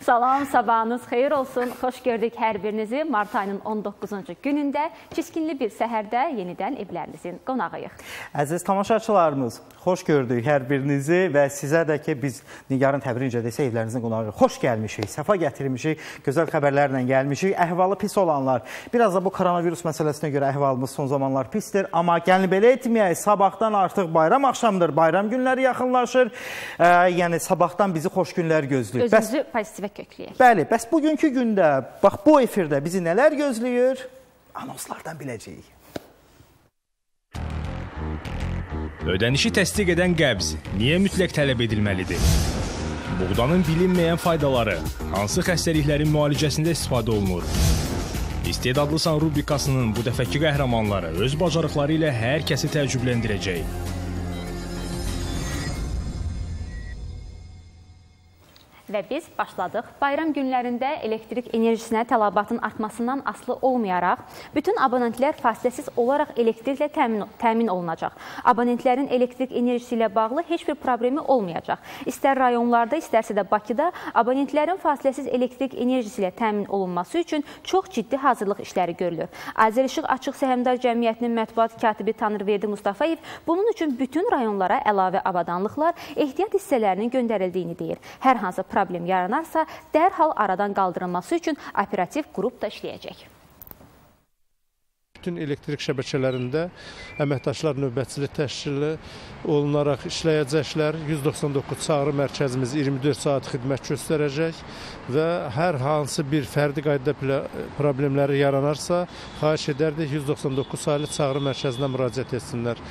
Salam, sabahınız xeyir olsun. Xoş gördük hər birinizi. Mart ayının 19-cu günündə çiskinli bir səhərdə yenidən evlərinizin qonağıyıq. Əziz tamaşaçılarımız, xoş gördük hər birinizi və sizə də ki, biz Nigarın təbirincə desə evlərinizin qonağıyıq. Xoş gəlmişik, səfa gətirmişik, gözəl xəbərlərlə gəlmişik. Əhvalı pis olanlar, biraz da bu koronavirus məsələsinə görə əhvalımız son zamanlar pisdir. Amma gəlin belə etməyək, sabahdan artıq bayram axşamdır, bayram günləri yaxınlaşır. Yəni sabahdan bizi xoş günlər gözləyir. Özümüzü pozitivə gökləyək. Bəli, bəs bugünkü gündə, bax bu efirdə bizi nələr gözləyir? Anonslardan biləcəyik. Ödənişi təsdiq edən qəbz niyə mütləq tələb edilməlidir? Buğdanın bilinməyən faydaları, hansı xəstəliklərin müalicəsində istifadə olunur? İstedadlısan rubrikasının bu dəfəki qəhrəmanları öz bacarıqları ilə hər kəsi təəccübləndirəcək. Və biz başladıq. Bayram günlərində elektrik enerjisinə tələbatın artmasından asılı olmayaraq, bütün abonentlər fasiləsiz olaraq elektriklə təmin olunacaq. Abonentlərin elektrik enerjisi ilə bağlı heç bir problemi olmayacaq. İstər rayonlarda, istərsə də Bakıda abonentlərin fasiləsiz elektrik enerjisi ilə təmin olunması üçün çox ciddi hazırlıq işləri görülür. Azərişıq Açıq Səhmdar Cəmiyyətinin mətbuat katibi Tanrıverdi Mustafayev bunun üçün bütün rayonlara əlavə avadanlıqlar, ehtiyat hissələrinin göndərildiyini deyir. Hər hansı problem yaranarsa, dərhal aradan qaldırılması üçün operativ qrup da işləyəcək. Bütün elektrik şəbəkələrində əməkdaşlar növbətçilik təşkili olunaraq işləyəcəklər. 199 çağrı mərkəzimiz 24 saat xidmət göstərəcək və hər hansı bir fərdi qayda problemləri yaranarsa, xahiş edərdik 199 saylı çağrı mərkəzinə müraciət etsinlər.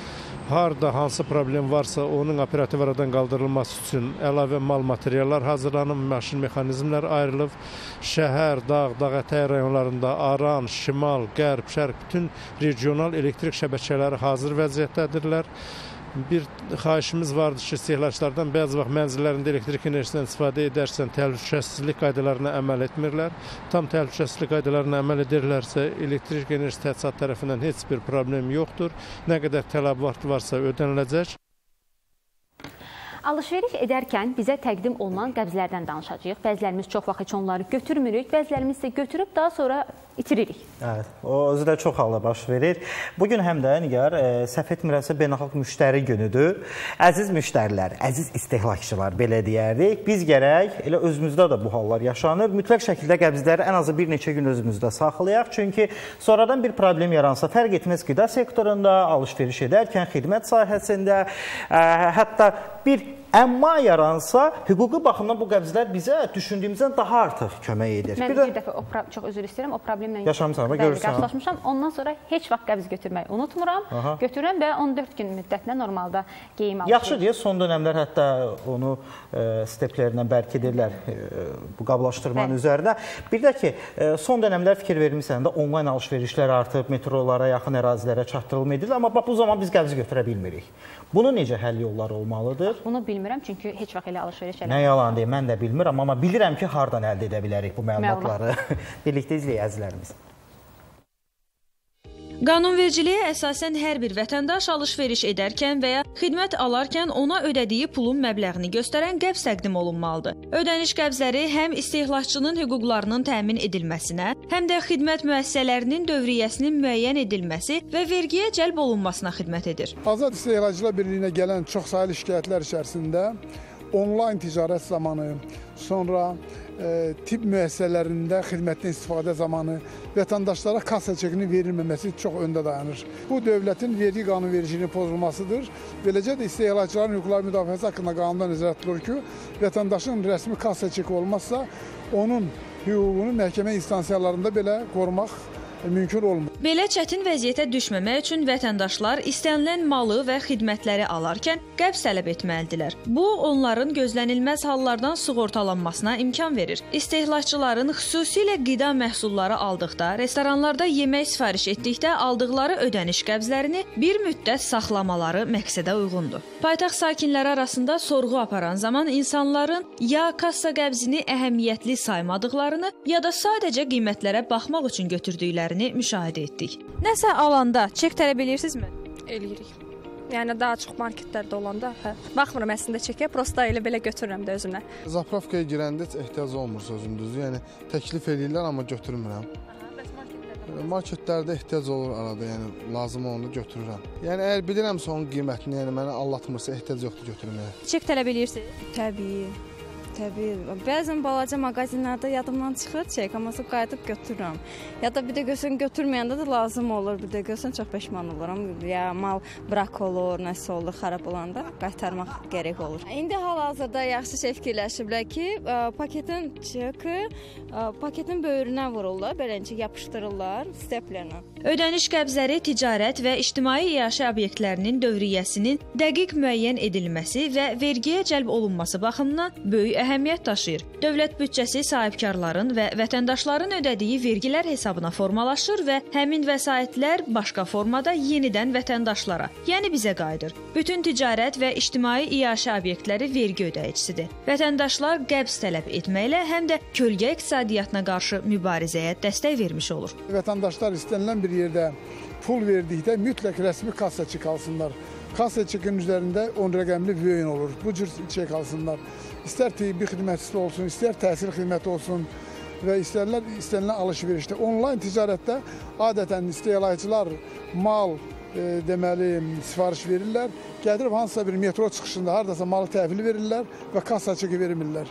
Harda hansı problem varsa onun operativ aradan qaldırılması üçün əlavə mal materiallar hazırlanıb, məşin mexanizmlər ayrılıb, şəhər, dağ, dağ ətəyi rayonlarında Aran, Şimal, Qərb, Şərq bütün regional elektrik şəbəkələri hazır vəziyyətdədirlər. Bir xahişimiz vardır ki, istehlakçılardan bəzi vaxt mənzillərində elektrik enerjisindən istifadə edərsən, təhlükəsizlik qaydalarına əməl etmirlər. Tam təhlükəsizlik qaydalarına əməl edirlərsə, elektrik enerjisi təchizat tərəfindən heç bir problem yoxdur. Nə qədər tələbat varsa ödəniləcək. Alışveriş edərkən bizə təqdim olunan qəbzlərdən danışacağıq. Bəzilərimiz çox vaxt heç onları götürmürük, bəzilərimiz isə götürüb daha sonra itiririk. Evet, o özü də çox halda baş verir. Bugün həm də Nigar səhv etmirəmsə beynəlxalq müştəri günüdür. Əziz müştərilər, əziz istehlakçılar belə deyərdik. Biz gərək elə özümüzdə də bu hallar yaşanır. Mütləq şəkildə qəbzləri ən azı bir neçə gün özümüzdə saxlayaq. Çünki sonradan bir problem yaransa fərq etməz qida sektorunda, alışveriş edərkən, xidmət sahəsində, hətta bir əmma yaransa, hüquqi baxımdan bu qəbzlər bizə düşündüyümüzdən daha artıq kömək edir. Mən bir dəfə çox özür istəyirəm, o problemlə qarşılaşmışam. Ondan sonra heç vaxt qəbz götürməyi unutmuram. Götürürəm və 14 gün müddətlə normalda qeym alışır. Yaxşı deyə son dönəmlər hətta onu steplərlə bərk edirlər bu qablaşdırmanın üzərinə. Bir də ki, son dönəmlər fikir vermişsən də onlayn alışverişlər artıb, metrolara, yaxın ərazilərə çatdırılma edilir. Amma bu zaman biz qəbzi götürə bilmirik. Bunu necə həll yolları olmalıdır? Çünki heç vaxt elə alışveriş eləmək. Nə yalan deyim, mən də bilmirəm, amma bilirəm ki, hardan əldə edə bilərik bu məlumatları. Birlikdə izləyək əzilərimiz. Qanunvericiliyə əsasən hər bir vətəndaş alışveriş edərkən və ya xidmət alarkən ona ödədiyi pulun məbləğini göstərən qəbz təqdim olunmalıdır. Ödəniş qəbzləri həm istehlakçının hüquqlarının təmin edilməsinə, həm də xidmət müəssisələrinin dövriyyəsinin müəyyən edilməsi və vergiyə cəlb olunmasına xidmət edir. Azad İstehlakçılar Birliyinə gələn çoxsaylı şikayətlər içərisində onlayn ticarət zamanı, sonra tibb müəssisələrində xidmətin istifadə zamanı vətəndaşlara kassa çekinin verilməməsi çox öndə dayanır. Bu, dövlətin vergi qanunvericiliyinin pozulmasıdır. Beləcə də istehlakçıların hüquqları müdafiəsi haqqında qanundan nəzərdə tutulur ki, vətəndaşın rəsmi kassa çeki olmazsa, onun hüququnu məhkəmə instansiyalarında belə qorumaq mümkün olmur. Belə çətin vəziyyətə düşməmək üçün vətəndaşlar istənilən malı və xidmətləri alarkən qəbz tələb etməlidirlər. Bu, onların gözlənilməz hallardan sığortalanmasına imkan verir. İstehlakçıların xüsusilə qida məhsulları aldıqda, restoranlarda yemək sifariş etdikdə aldıqları ödəniş qəbzlərini bir müddət saxlamaları məqsədə uyğundur. Paytaxt sakinləri arasında sorğu aparan zaman insanların ya kassa qəbzini əhəmiyyətli saymadıqlarını, ya da sadəcə qiymətlərə baxmaq üçün götürdüklərini müşahidə etdik. Nəsə alanda çek tələb edirsinizmi? Eləyirik. Yəni daha çox marketlərdə olanda, hə. Baxmıram əslində çekə, prosta elə belə götürürəm də özümə. Zapravkaya girəndə ehtiyac olmur sözüm düzdür. Yəni təklif edirlər amma götürmürəm. Marketlərdə ehtiyac olur arada, yəni lazım onu götürürəm. Yəni əgər bilirəmsə onun qiymətini, yəni mənə aldatmırsa ehtiyac yoxdur götürməyə. Çek tələb edirsiniz? Təbii. Bəzən balaca mağazinlərdə yadımdan çıxır çek, amma sonra qayıdıb götürürəm. Ya da bir də görsən götürməyəndə də lazım olur, bir də görsən çox peşman oluram. Ya mal bırak olur, nəsə olur, xarab olanda qaytarmaq gərək olur. İndi hal-hazırda yaxşı şey fikirləşiblər ki, paketin çeki paketin böyrünə vururlar, beləcə yapışdırırlar steplərlə. Ödəniş qəbzləri ticarət və ictimai iaşə obyektlərinin dövriyyəsinin dəqiq müəyyən edilməsi və vergiyə cəlb olunması baxımından böyük əhəmiyyət daşıyır. Dövlət büdcəsi sahibkarların və vətəndaşların ödədiyi vergilər hesabına formalaşır və həmin vəsaitlər başqa formada yenidən vətəndaşlara, yəni bizə qayıdır. Bütün ticarət və ictimai iaşə obyektləri vergi ödəyicisidir. Vətəndaşlar qəbz tələb etməklə həm də kölgə iqtisadiyyatına qarşı mübarizəyə dəstək vermiş olur. Vətəndaşlar istənilən bir yerdə pul verdikdə mütləq rəsmi kassa çeki alsınlar. Kassa çekinin üzərində 10 rəqəmli vəyin olur. Bu cür çek alsınlar. İstər tibbi xidmətçisi olsun, istər təhsil xidməti olsun və istənilən alış-verişdə. Onlayn ticarətdə adətən istehlakçılar mal deməli sifariş verirlər. Gətirib hansısa bir metro çıxışında haradasa malı təhvil verirlər və kassa çeki vermirlər.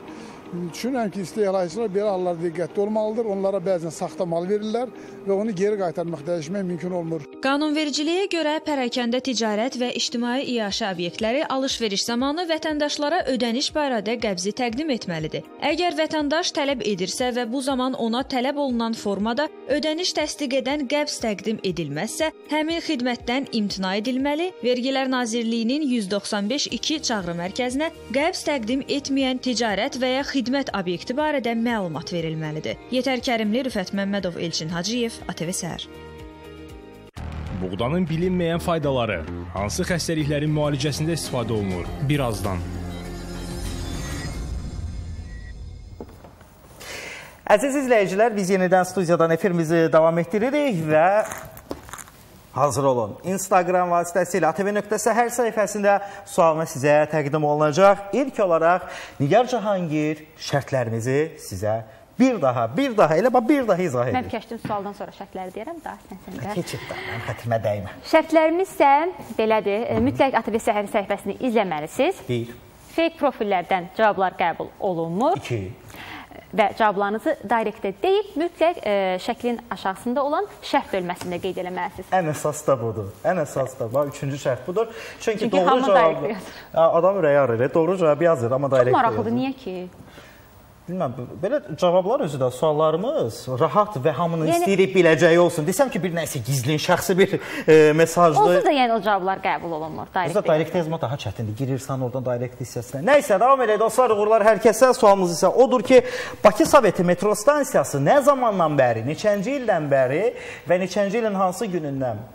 Düşünürəm ki, istehlakçılar belə hallarda diqqətli olmalıdır. Onlara bəzən saxta mal verirlər və onu geri qaytarmaq, dəyişmək mümkün olmur. Qanunvericiliyə görə pərakəndə ticarət və ictimai iaşə obyektləri alış-veriş zamanı vətəndaşlara ödəniş barədə qəbzi təqdim etməlidir. Əgər vətəndaş tələb edirsə və bu zaman ona tələb olunan formada ödəniş təsdiq edən qəbz təqdim edilməzsə, həmin xidmətdən imtina edilməli, Vergilər Nazirliyinin 195-2 çağrı mərkəzinə qəbz təqdim etməyən ticarət və ya xidmət obyekti barədə məlumat verilməlidir. Yetər Kərimli, Rüfet Məmmadov, Elçin H. ATV Səhər. Buğdanın bilinməyən faydaları, hansı xəstəliklərin müalicəsində istifadə olunur? Birazdan. Əziz izləyicilər, biz yenidən studiyadan efirimizi davam etdiririk və hazır olun. Instagram vasitəsilə ATV.səhər sayfəsində sualına sizə təqdim olunacaq. İlk olaraq Nigar Cahangir şərtlərimizi sizə bir daha izah edir. Mən keçdim sualdan sonra şərtləri deyirəm. Keçib daha, mən xətimə dəymə. Şərtlərimizsə belədir. Mütləq ATV səhər sayfəsini izləməlisiniz. Bir. Fake profillərdən cavablar qəbul olunmur. İki. Və cavablarınızı direktdə deyil, mütləq şəklin aşağısında olan şərt bölməsində qeyd eləməlisiniz. Ən əsas da budur. Üçüncü şərt budur. Çünki doğru cavabı adam ürəyi arır. Doğru cavabı yazır, amma direktdə yazır. Çox maraqlıdır. Niyə ki? Bilməm, belə cavablar özü də suallarımız rahat və hamının istəyirib biləcəyi olsun. Desəm ki, bir nəsə gizlin, şəxsi bir mesajdır. Onsuz da yəni o cavablar qəbul olunmur. Özü də direktə yazmaq daha çətindir. Girirsən oradan direkt hissəsinə. Nəysə, davam edək dostlar, uğurlar hər kəsə. Sualımız isə odur ki, Bakı Soveti metro stansiyası nə zamandan bəri, neçənci ildən bəri və neçənci ilin hansı günündən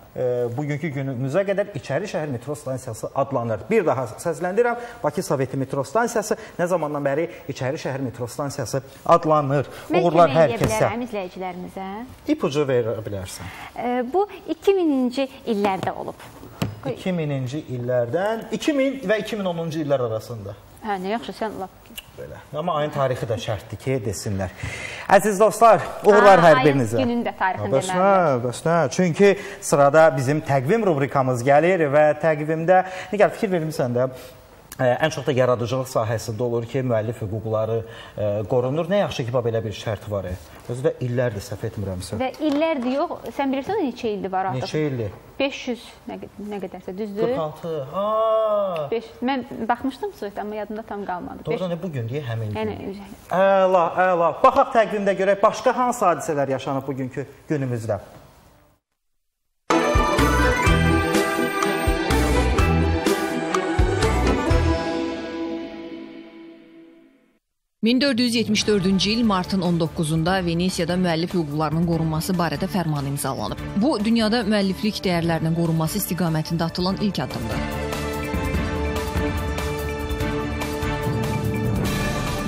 bugünkü günümüzə qədər İçərişəhər metro stansiyası adlanır. Bir daha səsləndirəm, Bakı Soveti metro stansiyası nə zamandan bəri İçərişəhər metro stansiyası adlanır. Uğurlar hər kəsə. İpucu verə bilərsən. Bu 2000-ci illərdə olub. 2000-ci illərdən 2000 və 2010-cu illər arasında. Hə, nə yaxşı, sən lap. Amma ayın tarixi də şərtdir ki, desinlər. Əziz dostlar, uğurlar hər birinizə. Ayın günün də tarixini deməliyəm. Bəsnə, çünki sırada bizim təqvim rubrikamız gəlir və təqvimdə, Nigar, fikir vermişsən də, ən çox da yaradıcılıq sahəsində olur ki, müəllif hüquqları qorunur. Nə yaxşı ki, belə bir şərt var. Özü də illərdir, səhv etmirəmsən. Və illərdir yox, sən bilirsən neçə ildir var artıq? Neçə ildir? 500 nə qədərsə, düzdür? 46, haa! Mən baxmışdım suitdə, amma yadımda tam qalmadı. Doğrudan, bugün deyə həmin gün. Əla, əla. Baxaq təqvimdə görək, başqa hansı hadisələr yaşanıb bugünkü günümüzdə? 1474-cü il martın 19-da Venesiyada müəllif hüquqlarının qorunması barədə fərman imzalanıb. Bu, dünyada müəlliflik dəyərlərinin qorunması istiqamətində atılan ilk addımdır.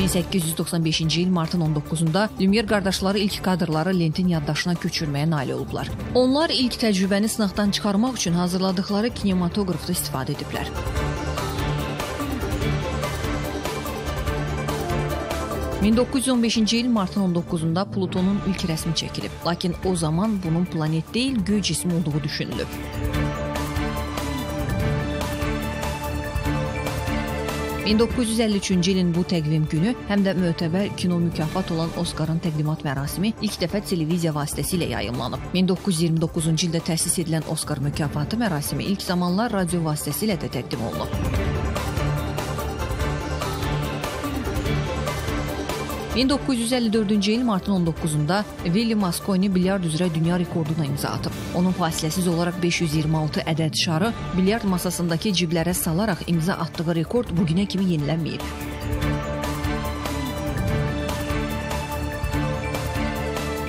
1895-ci il martın 19-da Lumière qardaşları ilk kadrları lentin yaddaşına köçürməyə nail olublar. Onlar ilk təcrübəni sınaqdan çıxarmaq üçün hazırladıqları kinematoqrafda istifadə ediblər. Müzik 1915-ci il martın 19-da Plutonun ilk rəsmi çəkilib, lakin o zaman bunun planet deyil, göy cismi olduğu düşünülüb. 1953-cü ilin bu təqvim günü həm də mötəbər kino mükafat olan Oscar'ın təqdimat mərasimi ilk dəfə televiziya vasitəsilə yayımlanıb. 1929-cu ildə təsis edilən Oscar mükafatı mərasimi ilk zamanlar radio vasitəsilə də təqdim olunub. 1954-cü il martın 19-da Willi Mosconi bilyard üzrə dünya rekorduna imza atıb. Onun fasiləsiz olaraq 526 ədəd şarı bilyard masasındakı ciblərə salaraq imza atdığı rekord bugünə kimi yenilənməyib.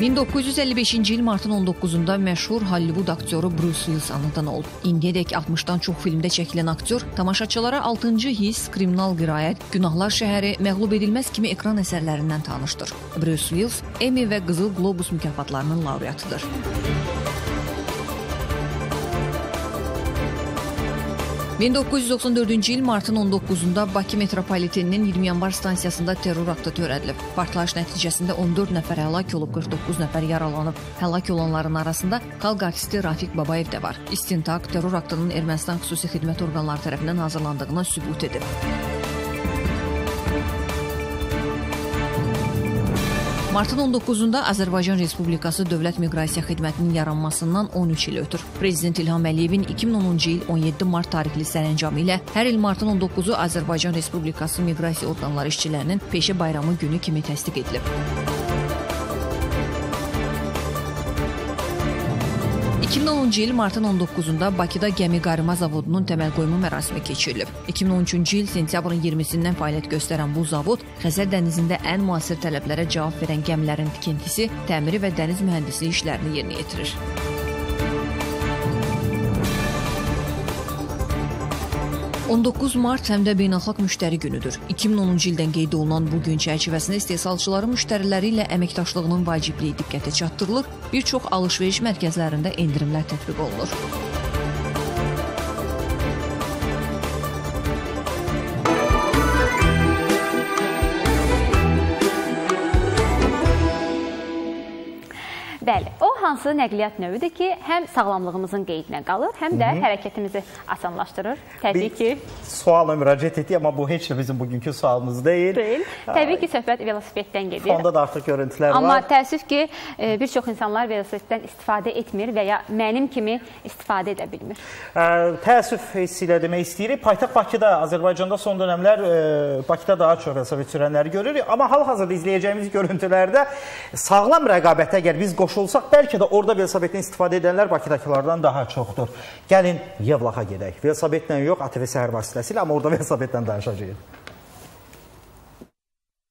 1955-ci il martın 19-da məşhur Hollywood aktyoru Bruce Willis anadan oldu. İndiyədək 60-dan çox filmdə çəkilən aktyor tamaşaçılara 6-cı his, kriminal qirayət, günahlar şəhəri, məğlub edilməz kimi ekran əsərlərindən tanışdır. Bruce Willis, Emmy və Qızıl Globus mükafatlarının laureatıdır. 1994-cü il martın 19-da Bakı Metropoliteninin 20 yanvar stansiyasında terror aktı törədilib. Partlayış nəticəsində 14 nəfər həlak olub, 49 nəfər yaralanıb. Həlak olanların arasında xalq artisti Rafik Babayev də var. İstintaq terror aktının Ermənistan xüsusi xidmət orqanları tərəfindən hazırlandığına sübut edib. 19 martın 19-da Azərbaycan Respublikası Dövlət Miqrasiya Xidmətinin yaranmasından 13 il ötür. Prezident İlham Əliyevin 2010-cu il 17 mart tarixli sərəncamı ilə hər il martın 19-u Azərbaycan Respublikası Miqrasiya Orqanları İşçilərinin Peşə Bayramı günü kimi təsdiq edilib. 2010-cu il martın 19-da Bakıda Gəmi Qayırma Zavodunun təməl qoyma mərasimi keçirilib. 2013-cü il sentyabrın 20-sindən fəaliyyət göstərən bu zavod Xəzər dənizində ən müasir tələblərə cavab verən gəmilərin tikintisi, təmiri və dəniz mühəndisliyi işlərini yerinə yetirir. 19 mart həm də beynəlxalq müştəri günüdür. 2010-cu ildən qeyd olunan bu gün çərçivəsində istehsalçıların müştəriləri ilə əməkdaşlığının vacibliyi diqqətə çatdırılır, bir çox alış-veriş mərkəzlərində endirimlər tətbiq olunur. Bəli, o hansı nəqliyyat növüdür ki, həm sağlamlığımızın qeydinə qalır, həm də hərəkətimizi asanlaşdırır. Təbii ki... Suala müraciət etdik, amma bu heç də bizim bugünkü sualımız deyil. Təbii ki, söhbət velosipeddən gedir. Fonda da artıq görüntülər var. Amma təəssüf ki, bir çox insanlar velosipeddən istifadə etmir və ya mənim kimi istifadə edə bilmir. Təəssüf hissi ilə demək istəyirik. Paytaxt Bakıda, Azərbaycanda son dönəmlər Bakıda daha çox velosiped sürənləri görürük. Amma hal-hazırda izləyəcəyimiz görüntülərdə sağlam rəqabətə əgər biz qoşulur olsaq, bəlkə də orada velosipeddən istifadə edənlər Bakıdakılardan daha çoxdur. Gəlin, Yevlağa gedək. Velosipedlə yox, ATV Səhər vasitəsilə, amma orada velosipeddən danışacağıq.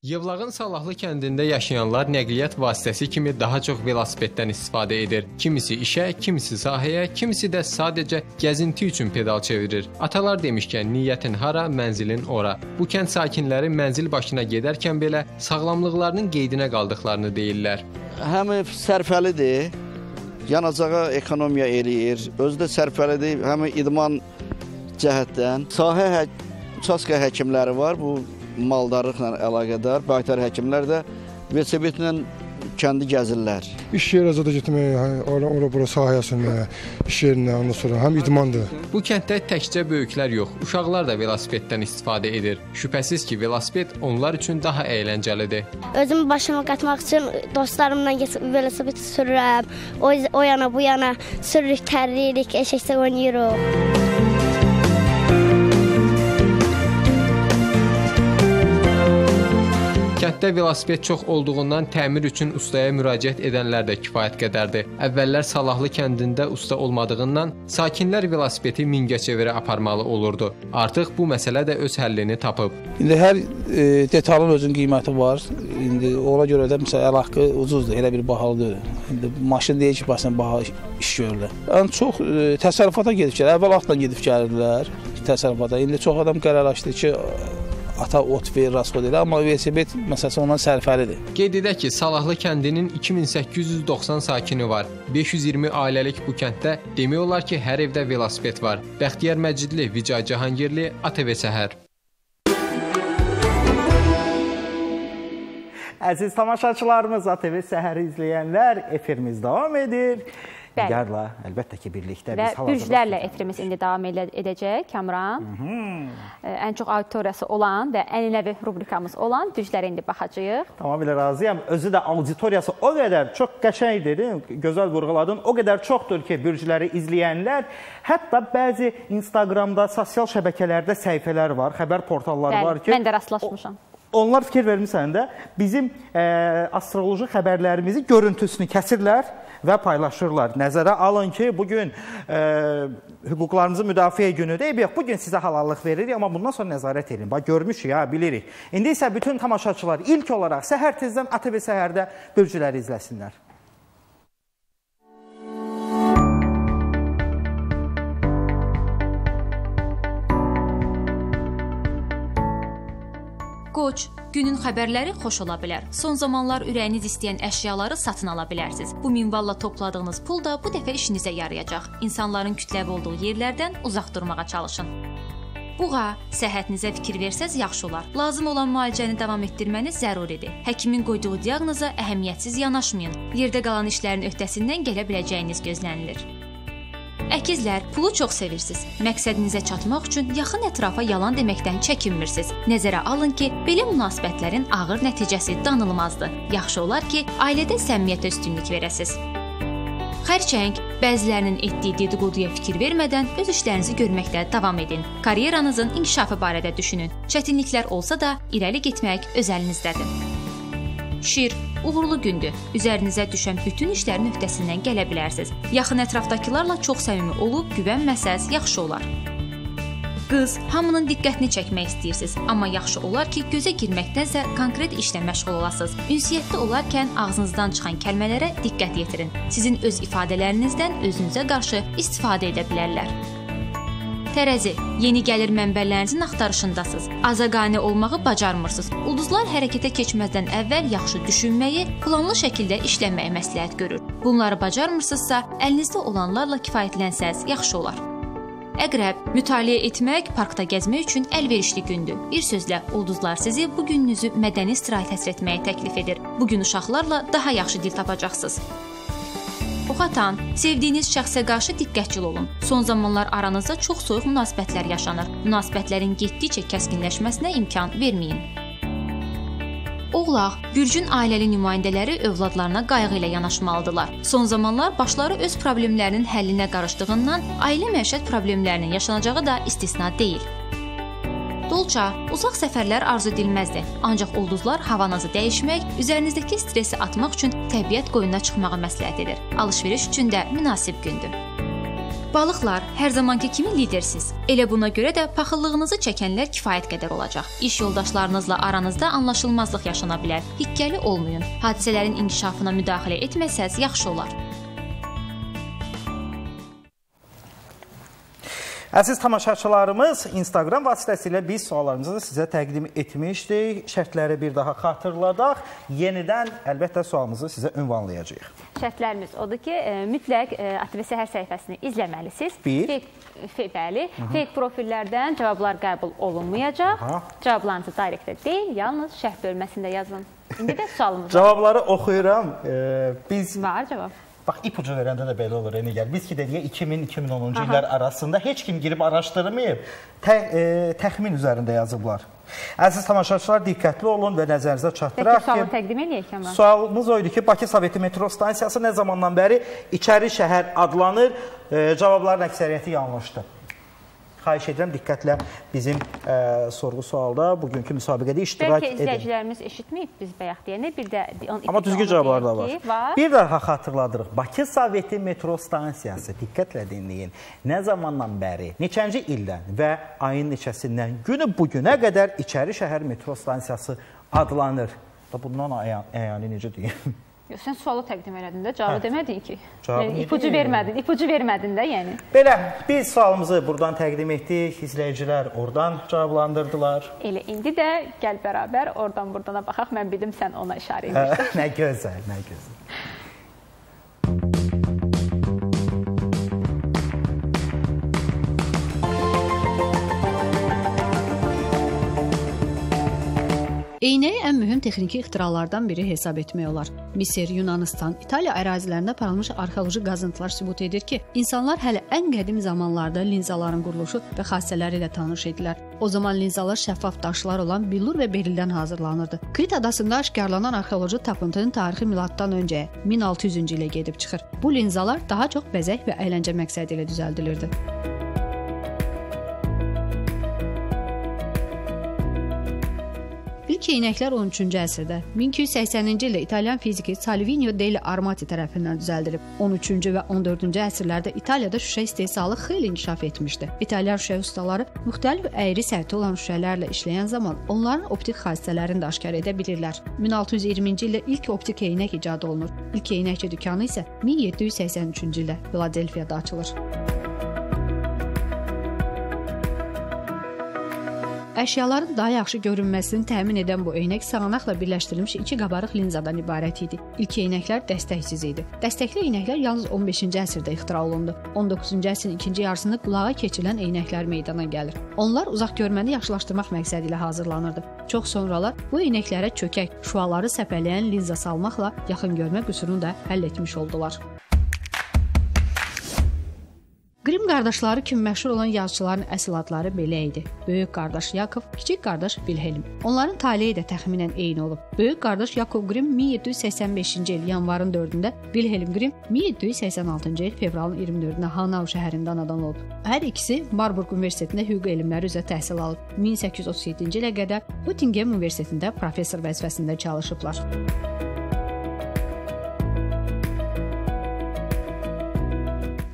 Yevlağın Salahlı kəndində yaşayanlar nəqliyyat vasitəsi kimi daha çox velosipeddən istifadə edir. Kimisi işə, kimisi sahəyə, kimisi də sadəcə gəzinti üçün pedal çevirir. Atalar demişkən, niyyətin hara, mənzilin ora. Bu kənd sakinləri mənzil başına gedərkən belə sağlamlıqlarının qeydinə qaldıqlarını deyirlər. Həm sərfəlidir, yanacağa ekonomiya eləyir, özü də sərfəlidir, həm idman cəhətdən. Sahə uçasqa həkimləri var, bu maldarlıqla əlaqədar, baytar həkimlər də velosipedlə kəndi gəzirlər. İş yerə zada getmək, ora-bura sahəyə sürməyə, iş yerinə, ondan sonra həm idmandır. Bu kənddə təkcə böyüklər yox, uşaqlar da velosipeddən istifadə edir. Şübhəsiz ki, velosiped onlar üçün daha əyləncəlidir. Özümü başıma qatmaq üçün dostlarımla velosiped sürürəm, o yana bu yana sürürük, tərliyirik, eşəksə oynayırıq. Kənddə velosiped çox olduğundan təmir üçün ustaya müraciət edənlər də kifayət qədərdir. Əvvəllər Salahlı kəndində usta olmadığından sakinlər velosipedi Mingəçevrə aparmalı olurdu. Artıq bu məsələ də öz həllini tapıb. İndi hər detalın özün qiyməti var. İndi ona görə də məsələn əl haqqı ucuzdur, elə bir bahalı deyil. İndi maşın deyir ki, bəsən baha iş görürlər. Ən çox təsərrüfata gedib gəlir. Əvvəl atla gedib gəlirdilər təsərrüfata. İndi çox adam qərarlaşdı ki, ata ot verir, rasko deyil, amma velosiped məsələsi ondan sərfəlidir. Qeyd edək ki, Salahlı kəndinin 2890 sakini var. 520 ailəlik bu kənddə demək olar ki, hər evdə velosiped var. Bəxtiyar Məcidli, Vicay Cahangirli, ATV Səhər. Əziz tamaşaçılarımız, ATV Səhəri izləyənlər, efirimiz devam edir. Nigarla, əlbəttə ki, birlikdə biz hal-hazırda... Və bürclərlə efirimiz indi davam edəcək, Kamran. Ən çox auditoriyası olan və ən iləvi rubrikamız olan bürclərə indi baxacaq. Tamamilə razıyam. Özü də auditoriyası o qədər çox qəşəngdir, gözəl vurğuladın, o qədər çoxdur ki, bürcləri izləyənlər. Hətta bəzi Instagramda, sosial şəbəkələrdə səhifələr var, xəbər portalları var ki... Mən də rastlaşmışam. Onlar fikir vermişsən də bizim astroloji xəbərlərimizi görüntüsünü kəsirlər və paylaşırlar. Nəzərə alın ki, bugün hüquqlarımızı müdafiə günüdür. Bugün sizə halallıq veririk, amma bundan sonra nəzarət edin. Bax, görmüşük, bilirik. İndi isə bütün tamaşaçılar ilk olaraq səhər tezdən ATV Səhərdə bürcləri izləsinlər. Qoç, günün xəbərləri xoş ola bilər. Son zamanlar ürəyiniz istəyən əşyaları satın ala bilərsiniz. Bu minvalla topladığınız pul da bu dəfə işinizə yarayacaq. İnsanların kütləvi olduğu yerlərdən uzaq durmağa çalışın. Buğa, səhhətinizə fikir versəz yaxşı olar. Lazım olan müalicəni davam etdirməniz zəruridir. Həkimin qoyduğu diaqnoza əhəmiyyətsiz yanaşmayın. Yerdə qalan işlərin öhdəsindən gələ biləcəyiniz gözlənilir. Əkizlər, pulu çox sevirsiniz. Məqsədinizə çatmaq üçün yaxın ətrafa yalan deməkdən çəkinmirsiniz. Nəzərə alın ki, belə münasibətlərin ağır nəticəsi danılmazdır. Yaxşı olar ki, ailədə səmimiyyətə üstünlük verəsiniz. Xərçəng, bəzilərinin etdiyi dedikoduya fikir vermədən öz işlərinizi görməkdə davam edin. Karyeranızın inkişafı barədə düşünün. Çətinliklər olsa da irəli getmək öz əlinizdədir. Şir, uğurlu gündür. Üzərinizə düşən bütün işlərin öhdəsindən gələ bilərsiniz. Yaxın ətrafdakılarla çox səmimi olub, güvənməsəz yaxşı olar. Qız, hamının diqqətini çəkmək istəyirsiniz, amma yaxşı olar ki, gözə girməkdənsə konkret işlə məşğul olasınız. Ünsiyyətdə olarkən ağzınızdan çıxan kəlmələrə diqqət yetirin. Sizin öz ifadələrinizdən özünüzə qarşı istifadə edə bilərlər. Tərəzi, yeni gəlir mənbələrinizin axtarışındasınız. Azaqane olmağı bacarmırsınız. Ulduzlar hərəkətə keçməzdən əvvəl yaxşı düşünməyi, planlı şəkildə işləməyi məsləhət görür. Bunları bacarmırsınızsa, əlinizdə olanlarla kifayətlənsəz yaxşı olar. Əqrəb, mütaliə etmək, parkda gəzmək üçün əlverişli gündür. Bir sözlə, ulduzlar sizi bu gününüzü mədəni istirahət etməyə təklif edir. Bugün uşaqlarla daha yaxşı dil tapacaqsınız. Oxatan, sevdiyiniz şəxsə qarşı diqqətçil olun. Son zamanlar aranızda çox soyuq münasibətlər yaşanır. Münasibətlərin getdikcə kəskinləşməsinə imkan verməyin. Oğlaq, Gürcün ailəli nümayəndələri övladlarına qayğı ilə yanaşmalıdırlar. Son zamanlar başları öz problemlərinin həllinə qarışdığından ailə məişət problemlərinin yaşanacağı da istisna deyil. Dolça, uzaq səfərlər arzu edilməzdir. Ancaq ulduzlar havanızı dəyişmək, üzərinizdəki stresi atmaq üçün təbiət qoyuna çıxmağı məsləhət edir. Alış-veriş üçün də münasib gündür. Balıqlar, hər zamanki kimi lidersiniz. Elə buna görə də paxıllığınızı çəkənlər kifayət qədər olacaq. İş yoldaşlarınızla aranızda anlaşılmazlıq yaşana bilər. Hikkəli olmayın. Hadisələrin inkişafına müdaxilə etməsəz yaxşı olar. Əziz tamaşaçılarımız, Instagram vasitəsilə biz suallarımızı sizə təqdim etmişdik. Şərtləri bir daha xatırladaq. Yenidən əlbəttə sualımızı sizə ünvanlayacaq. Şərtlərimiz odur ki, mütləq ATV Səhər səhifəsini izləməlisiniz. Bir. Bəli, fake profillərdən cavablar qəbul olunmayacaq. Cavablarınızı direktdə deyil, yalnız şərh bölməsində yazın. İndi də sualımız var. Cavabları oxuyuram. Var cavab. Bax, ipucu verəndə də belə olur, Nigar. Biz ki, deyə 2000-2010-cu illər arasında heç kim girib araşdırmayıb, təxmin üzərində yazıblar. Əziz tamaşaçılar, diqqətli olun və nəzərinizə çatdıraq ki, sualımız oydu ki, Bakı Soveti metro stansiyası nə zamandan bəri İçərişəhər adlanır, cavabların əksəriyyəti yanlışdır. Xahiş edirəm, diqqətlə bizim sorğu sualda bugünkü müsabiqədə iştirak edin. Bəlkə izləyicilərimiz eşitməyib biz bayaq deyəni, bir də... Amma düzgün cavablar da var. Bir daha xatırladırıq, Bakı Soveti metro stansiyası, diqqətlə dinləyin, nə zamandan bəri, neçənci ildən və ayın neçəsindən günü bugünə qədər İçərişəhər metro stansiyası adlanır. Bundan əyani necə deyim? Sən sualı təqdim elədin də, cavabı demədin ki. İpucu vermədin, ipucu vermədin də yəni. Belə, biz sualımızı buradan təqdim etdik, izləyicilər oradan cavablandırdılar. Elə indi də gəl bərabər, oradan buradana baxaq, mən bildim sən ona işarə etmişdin. Nə gözəl, nə gözəl. Eynəyi ən mühüm texniki ixtiralardan biri hesab etmək olar. Misir, Yunanistan, İtaliya ərazilərində aparılmış arxeoloji qazıntılar sübut edir ki, insanlar hələ ən qədim zamanlarda linzaların quruluşu və xassələri ilə tanış edilər. O zaman linzalar şəffaf daşlar olan Billur və Berildən hazırlanırdı. Krit adasında aşkarlanan arxeoloji tapıntının tarixi miladdan öncəyə 1600-cü ilə gedib çıxır. Bu linzalar daha çox bəzək və əyləncə məqsədi ilə düzəldilirdi. İlk eynəklər 13-cü əsrdə 1280-ci ildə İtalyan fiziki Salvinio Deli Armati tərəfindən düzəldilib. 13-cü və 14-cü əsrlərdə İtaliyada şüşə istehsalı xeyli inkişaf etmişdi. İtalyan şüşə ustaları müxtəlif əyri səthi olan şüşələrlə işləyən zaman onların optik xassələrini də aşkar edə bilirlər. 1620-ci ildə ilk optik eynək icad olunur. İlk eynəkçi dükanı isə 1783-cü ildə Filadelfiyada açılır. Əşyaların daha yaxşı görünməsini təmin edən bu eynək sağanaqla birləşdirilmiş iki qabarıq linzadan ibarət idi. İlk eynəklər dəstəksiz idi. Dəstəkli eynəklər yalnız 15-ci əsrdə ixtira olundu. 19-cu əsrin ikinci yarısında qulağa keçilən eynəklər meydana gəlir. Onlar uzaq görməni yaxşılaşdırmaq məqsədi ilə hazırlanırdı. Çox sonralar bu eynəklərə çökək, şüaları səpələyən linza salmaqla yaxın görmə qüsurunu da həll etmiş oldular. Grimm qardaşları kimi məşhur olan yazıçıların əsl adları belə idi. Böyük qardaş Yakov, kiçik qardaş Bilhelim. Onların taleyi də təxminən eyni olub. Böyük qardaş Yakov Grim 1785-ci il yanvarın 4-də, Bilhelim Grimm 1786-cı il fevralın 24-də Hanau şəhərində anadan olub. Hər ikisi Marburg Universitetində hüquq elmləri üzrə təhsil alıb. 1837-ci ilə qədər Göttingen Universitetində professor vəzifəsində çalışıblar.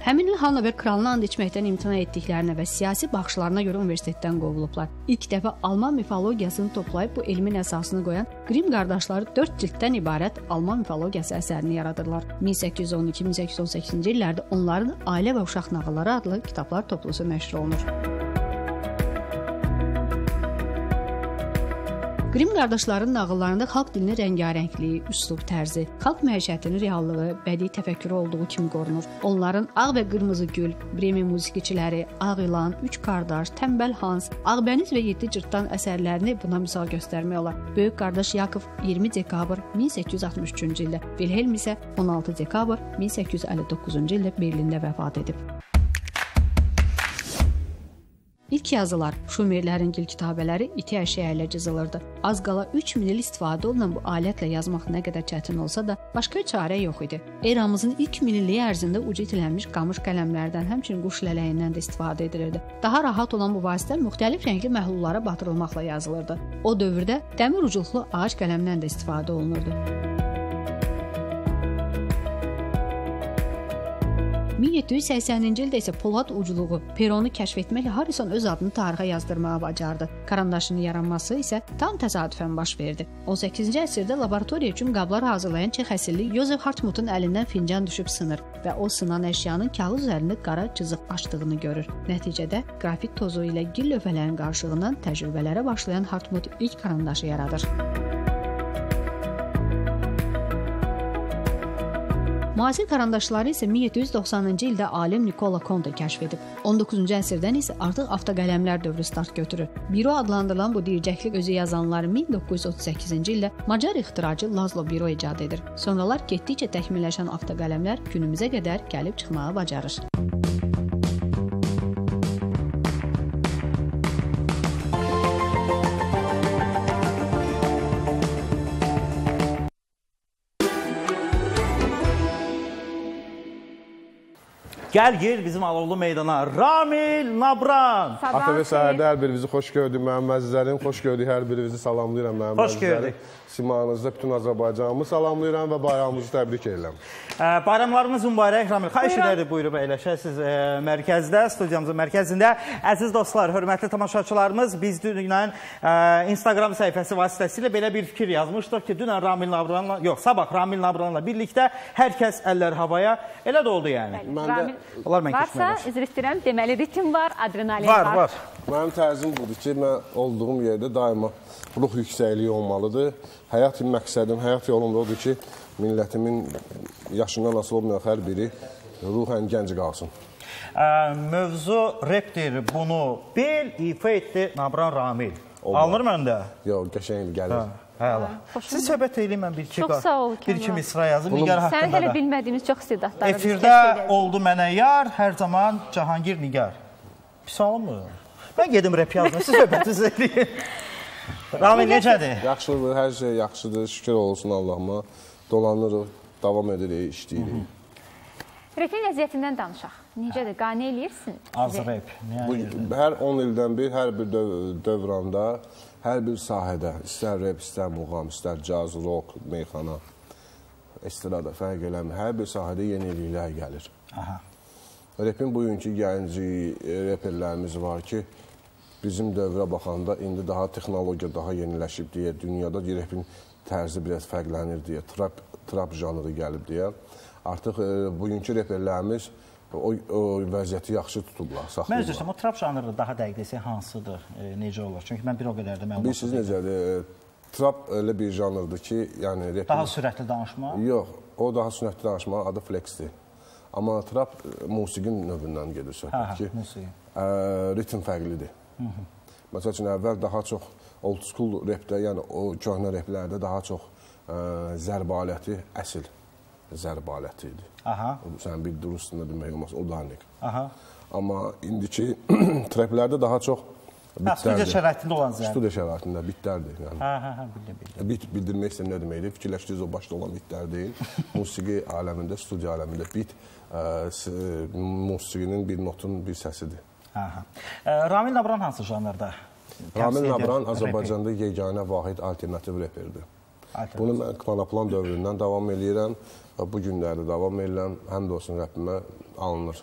Həmin il Hannover kralına and içməkdən imtina etdiklərinə və siyasi baxışlarına görə universitetdən qovulublar. İlk dəfə Alman mifologiyasını toplayıb bu elmin əsasını qoyan Grimm qardaşları 4 cilddən ibarət Alman mifologiyası əsərini yaradırlar. 1812-1818-ci illərdə onların Ailə və Uşaq Nağılları adlı kitablar toplusu məşhur olunur. Grimm qardaşlarının nağıllarında xalq dilini rəngarəngliyi, üslub tərzi, xalq məişətinin reallığı, bədii təfəkkürü olduğu kimi qorunur. Onların Ağ və Qırmızı Gül, Bremen musiqiçiləri, Ağ İlan, Üç Qardaş, Tənbəl Hans, Ağbəniz və 7 Cırtdan əsərlərini buna misal göstərmək olar. Böyük qardaş Yakov 20 dekabr 1863-cü ildə, Wilhelm isə 16 dekabr 1859-cu ildə Berlində vəfat edib. İlk yazılar, Şumerlərin gil kitabələri İçərişəhər ilə cızılırdı. Az qala 3000 il istifadə olunan bu alətlə yazmaq nə qədər çətin olsa da, başqa çarə yox idi. Eramızın ilk minilliyi ərzində ucu itilənmiş qamış qələmlərdən, həmçinin quş lələyindən də istifadə edilirdi. Daha rahat olan bu vasitə müxtəlif rəngli məhlullara batırılmaqla yazılırdı. O dövrdə dəmir ucluqlu ağac qələmdən də istifadə olunurdu. 1780-ci ildə isə polad ucluğu, peronu kəşf etməklə Harrison öz adını tarixə yazdırmağa bacardı. Karandaşının yaranması isə tam təsadüfən baş verdi. 18-ci əsrdə laboratoriya üçün qablar hazırlayan çex əsilli Josef Hartmutun əlindən fincan düşüb sınır və o sınan əşyanın kağız üzərində qara cızıq açdığını görür. Nəticədə qrafit tozu ilə gil lövhələrin qarşılığından təcrübələrə başlayan Hartmut ilk karandaşı yaradır. Müasir karandaşları isə 1790-cı ildə alim Nikola Konda kəşf edib. 19-cu əsrdən isə artıq avtoqələmlər dövrü start götürür. Biro adlandırılan bu dircəkli özü yazanları 1938-ci ildə macar ixtiracı Lazlo Biro icad edir. Sonralar getdikcə təkmilləşən avtoqələmlər günümüzə qədər gəlib çıxmağa bacarır. Gel gir bizim Alovlu meydana. Ramil Nabran. ATV Səhərdə hər birinizi xoş gördük mənim əzizlərim. Xoş gördük, hər birinizi salamlayıram mənim əzizlərim. Simanızda bütün Azərbaycanımı salamlayıram və bayramımızı təbrik edirəm. Bayramlarımız mübarək Ramil. Xahiş edərdik, buyurun əyləşəsiz mərkəzdə, studiyamızın mərkəzində. Əziz dostlar, hörmətli tamaşaçılarımız, biz dünən Instagram səhifəsi vasitəsilə belə bir fikir yazmışdıq ki, dünən Ramil Nabranla, yox, sabah Ramil Nabranla birlikdə hər kəs əllər havaya. Elə də oldu yəni. Varsa, üzr istəyirəm, deməli ritim var, adrenalin var. Var. Mənim tərzim budur ki, mən olduğum yerdə daima ruh yüksəkliyi olmalıdır. Həyat məqsədim, həyat yolumda odur ki, millətimin yaşından asılı olmayan hər biri ruhən gənc qalsın. Mövzu repdir, bunu bil, ifa etdi Nabran Ramil. Alınır mı öndə? Yox, qəşəngdir, gəlir. Siz söhbət edin, mən bir-iki misra yazım. Sən hələ bilmədiyiniz çox istidatları. Efirdə oldu mənə yar, hər zaman Cahangir Nigar. Pis olmur. Mən gedim rəp yazdım, siz söhbətiniz edin. Ramil, necədir? Yaxşıdır, hər şey yaxşıdır, şükür olsun Allahıma. Dolanırıq, davam edirik, işləyirik. Rəpin əziyyətindən danışaq. Necədir, qane eləyirsin? Az rəp. Hər 10 ildən bir, hər bir dövranda, hər bir sahədə, istər rep, istər muğam, istər caz, rock, meyxana, istirada fərq eləmir. Hər bir sahədə yeniliklər gəlir. Repin bugünkü gənci reperlərimiz var ki, bizim dövrə baxanda indi daha texnologiya daha yeniləşib deyə, dünyada repin tərzi biraz fərqlənir deyə, trap janrı gəlib deyə. Artıq bugünkü reperlərimiz o vəziyyəti yaxşı tutublar, saxlayırlar. Mən üzrəsəm, o trap janrı daha dəqiq desək hansıdır, necə olur? Çünki mən bir o qədər də məlumat edəm. Necədir? Trap elə bir janrdır ki, yəni repin... Daha sürətli danışmaq? Yox, o daha sürətli danışmaq adı fleksdir. Amma trap musiqin növündən gedir söhbət ki, ritim fərqlidir. Məsəl üçün, əvvəl daha çox old school repdə, yəni o köhnə replərdə daha çox zərbə aləti əsil. Zərb aləti idi. Sən bir durusunda bilmək olmaz, o danik. Amma indiki treplərdə daha çox bitlərdir. Studiya şəraitində olan zərb. Studiya şəraitində bitlərdir. Bit bildirmək istəyir, nə deməkdir? Fikirləşdiriz, o başda olan bitlər deyil. Musiqi aləmində, studiya aləmində bit musiqinin bir notun bir səsidir. Ramil Nabran hansı janrda? Ramil Nabran Azərbaycanda yeganə vahid alternativ reperdir. Bunu mən Klanaplan dövründən davam edirəm və bu günlərdə davam edirəm, həm də olsun rəpimə alınır.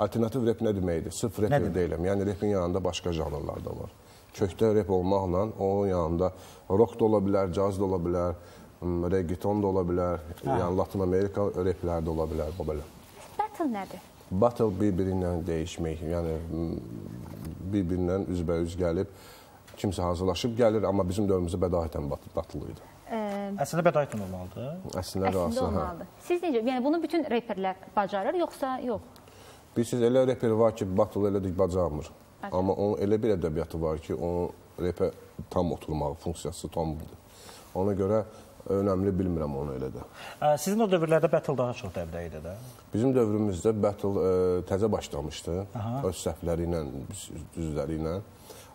Alternativ rep nə deməkdir? Sırf rep deyiləm, yəni repin yanında başqa janrlar da var. Kökdə rep olmaqla onun yanında rock da ola bilər, caz da ola bilər, reggaeton da ola bilər, yəni Latin Amerika replər də ola bilər. Battle nədir? Battle bir-birindən dəyişmək, yəni bir-birindən üzbə-üz gəlib, kimsə hazırlaşıb gəlir, amma bizim dövrümüzdə bədahətən battle idi. Əslində bədahətən olmalıdır. Əslində olmalıdır. Siz necə, yəni bunu bütün reperlər bacarır, yoxsa yox? Bilirsiniz, elə reper var ki, battle elə deyik bacarmır. Amma onun elə bir ədəbiyyatı var ki, onun reper tam oturmağı, funksiyası tamdır. Ona görə önəmli bilmirəm onu elə də. Sizin o dövrlərdə battle daha çox dəbdə idi də? Bizim dövrümüzdə battle təzə başlamışdı, öz səhvləri ilə, düzləri ilə.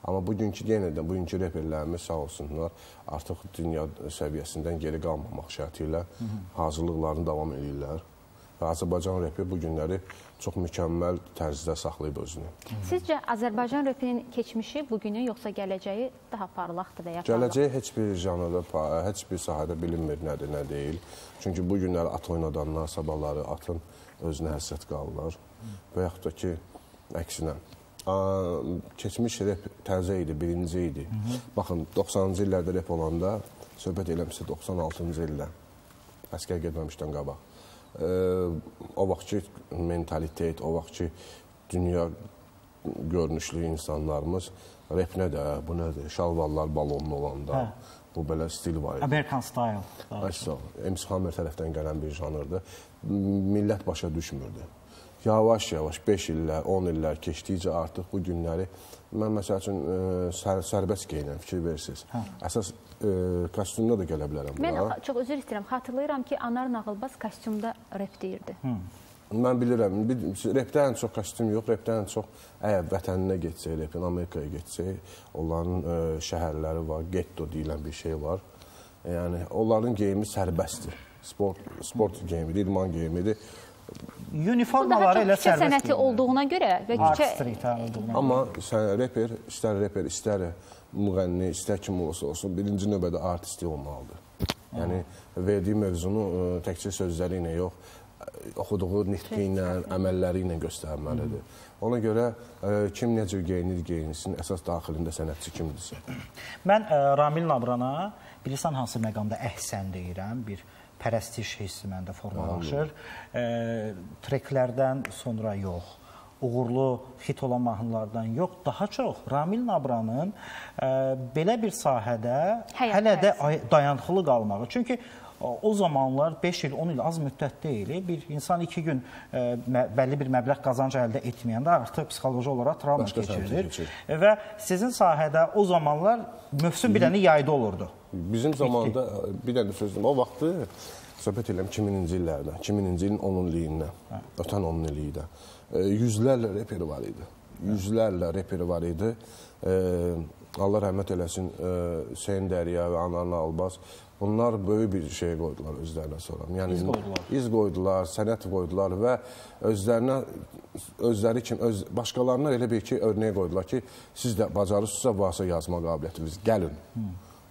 Amma bugünkü yenədən, bugünkü reperlərimiz sağ olsunlar, artıq dünya səviyyəsindən geri qalmamaq şərti ilə hazırlıqlarını davam edirlər. Və Azərbaycan repi bu günləri çox mükəmməl tərzdə saxlayıb özünü. Sizcə Azərbaycan repinin keçmişi, bugünü, yoxsa gələcəyi daha parlaqdır və ya parlaqdır? Gələcəyi heç bir janrda, heç bir sahədə bilinmir nədir, nə deyil. Çünki bu günləri at oynadanlar, sabahları atın özünə həsrət qalırlar və yaxud da ki, əksinə. Keçmiş rep təzə idi, birinci idi. Baxın, 90-cı illərdə rep olanda, söhbət eləmişsə 96-cı ildə, əskər gedməmişdən qabaq. O vaxt ki, mentalitet, o vaxt ki, dünya görünüşlü insanlarımız, rep nə də, bu nədir, şalvallar balonlu olanda, bu belə stil var idi. American style. MC Hammer tərəfdən gələn bir janrdır. Millət başa düşmürdü. Yavaş-yavaş 5 illər, 10 illər keçdikcə artıq bu günləri mən məsəl üçün sərbəst geyinəm, fikir verirsiniz. Əsas kostyumda da gələ bilərəm. Mən çox özür istəyirəm, xatırlayıram ki, Anar Nağılbaz kostyumda rep deyirdi. Mən bilirəm, repdən çox kostyum yox, repdən çox əgər vətəninə geçsək, repin Amerikaya geçsək, onların şəhərləri var, getto deyilən bir şey var. Yəni, onların geyimi sərbəstdir. Sport geyimidir, idman geyimidir. Uniformaları elə sərbəst. Bu daha çox küçə sənəti olduğuna görə və küçə... Amma rapper, istər müğənni, istər kim olsa olsun, birinci növbədə artisti olmalıdır. Yəni, verdiyi mövzunu təkcə sözləri ilə yox, oxuduğu nitqi ilə, əməlləri ilə göstərməlidir. Ona görə kim necə geyinir, geyinsin, əsas daxilində sənətçi kimdirsə. Mən Ramil Nabrana, bilirsən hansı məqamda əhsən deyirəm, bir pərəstiş hissi məndə formalaşır. Treklərdən sonra yox, uğurlu hit olan mahnılardan yox, daha çox Ramil Nabranın belə bir sahədə hələ də dayanıqlı qalmağı. Çünki o zamanlar 5 il, 10 il az müddət deyil. Bir insan 2 gün bəlli bir məbləğ qazancı əldə etməyəndə artıq psixoloji olaraq travma keçirilir. Və sizin sahədə o zamanlar mövsüm bir dənə yayda olurdu. Bizim zamanda bir dənə sözüm, o vaxtı söhbət eləm 2000-ci illərdə, 2000-ci ilin 10-lu ilində, ötən 10-lu ildə yüzlərlə reperi var idi. Allah rəhmət eləsin, Hüseyn Dəriya və Anarlı Albaz. Onlar böyük bir şey qoydular özlərinə sonra. Yəni, iz qoydular, sənət qoydular və özlərinə, özləri kim, başqalarına elə bir ki, örnək qoydular ki, siz də bacarırsınızsa, varsa yazma qabiliyyətiniz, gəlin.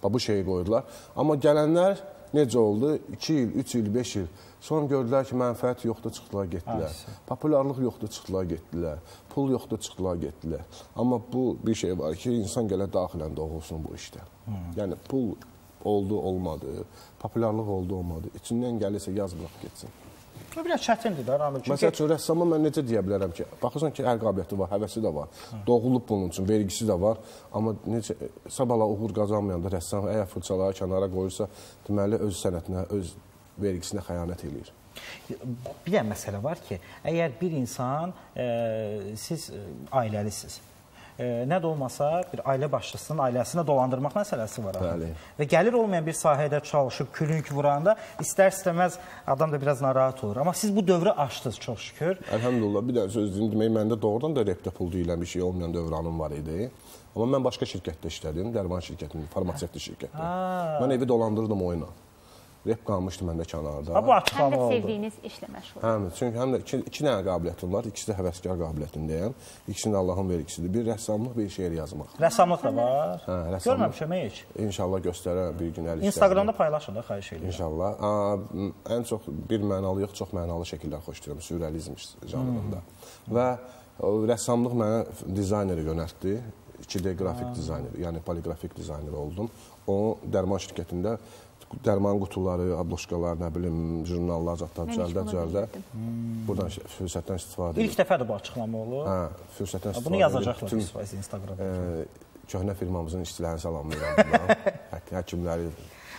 Bu şeyi qoydular. Amma gələnlər necə oldu? 2 il, 3 il, 5 il. Sonra gördülər ki, mənfəət yoxdur, çıxdılar, getdilər. Popularlıq yoxdur, çıxdılar, getdilər. Pul yoxdur, çıxdılar, getdilər. Amma bu bir şey var ki, insan gələ daxilən doğulsun bu işdə. Yəni, pul... oldu, olmadı, popularlıq oldu, olmadı. İçindən gəlirsə yaz, bıraq getsin. Bu, biraz çətindir də, Ramil. Məsəl üçün, rəssama mən necə deyə bilərəm ki, baxırsan ki, hər qabiliyyəti var, həvəsi də var, doğulub bunun üçün, vergisi də var. Amma necə, sabala uğur qazanmayanda rəssam əgər fırçaları kənara qoyursa, deməli, öz sənətinə, öz vergisinə xəyanət eləyir. Bir də məsələ var ki, əgər bir insan, siz ailəlisiniz, nə də olmasa, bir ailə başçısının ailəsinə dolandırmaq məsələsi var. Və gəlir olmayan bir sahədə çalışıb, külünk vuranda, istər-istəməz adam da biraz narahat olur. Amma siz bu dövrü açdınız, çox şükür. Əlhamdülillah, bir də söz deyim, demək, məndə doğrudan da repdə pul deyilən bir şey olmayan dövranım var idi. Amma mən başqa şirkətdə işlədim, dərman şirkətində, farmasiyetli şirkətdə. Mən evi dolandırdım oyuna. Rep qalmışdı məndə kənarda. Həm də sevdiyiniz işlə məşğul. Həm də iki dənə qabiliyyətim var, ikisi də həvəskar qabiliyyətindəyəm. İkisini də Allahın vergisidir. Bir rəssamlıq, bir şeir yazmaq. Rəssamlıq da var. Görməmişəm heç. İnşallah göstərərəm bir gün əl işlərim. İnstagramda paylaşın da, xahiş edirəm. İnşallah. Ən çox bir mənalı yox, çox mənalı şəkillər xoşlayıram, sürrealizm janrında. Və rəssamlıq mənə dizayneri yönəltdi. 2D qrafik dizayneri, yəni poliqrafik dizayneri oldum. O, dərman şirkətində dərman qutuları, abloşqalar, nə bilim, jurnallar, cəldə. Buradan fürsətdən istifadə edir. İlk dəfədir bu açıqlama olur. Fürsətdən istifadə edir. Bunu yazacaqlar istifadəsi İnstagramda. Köhnə firmamızın işçilərini salamlayıram. Həkimləri,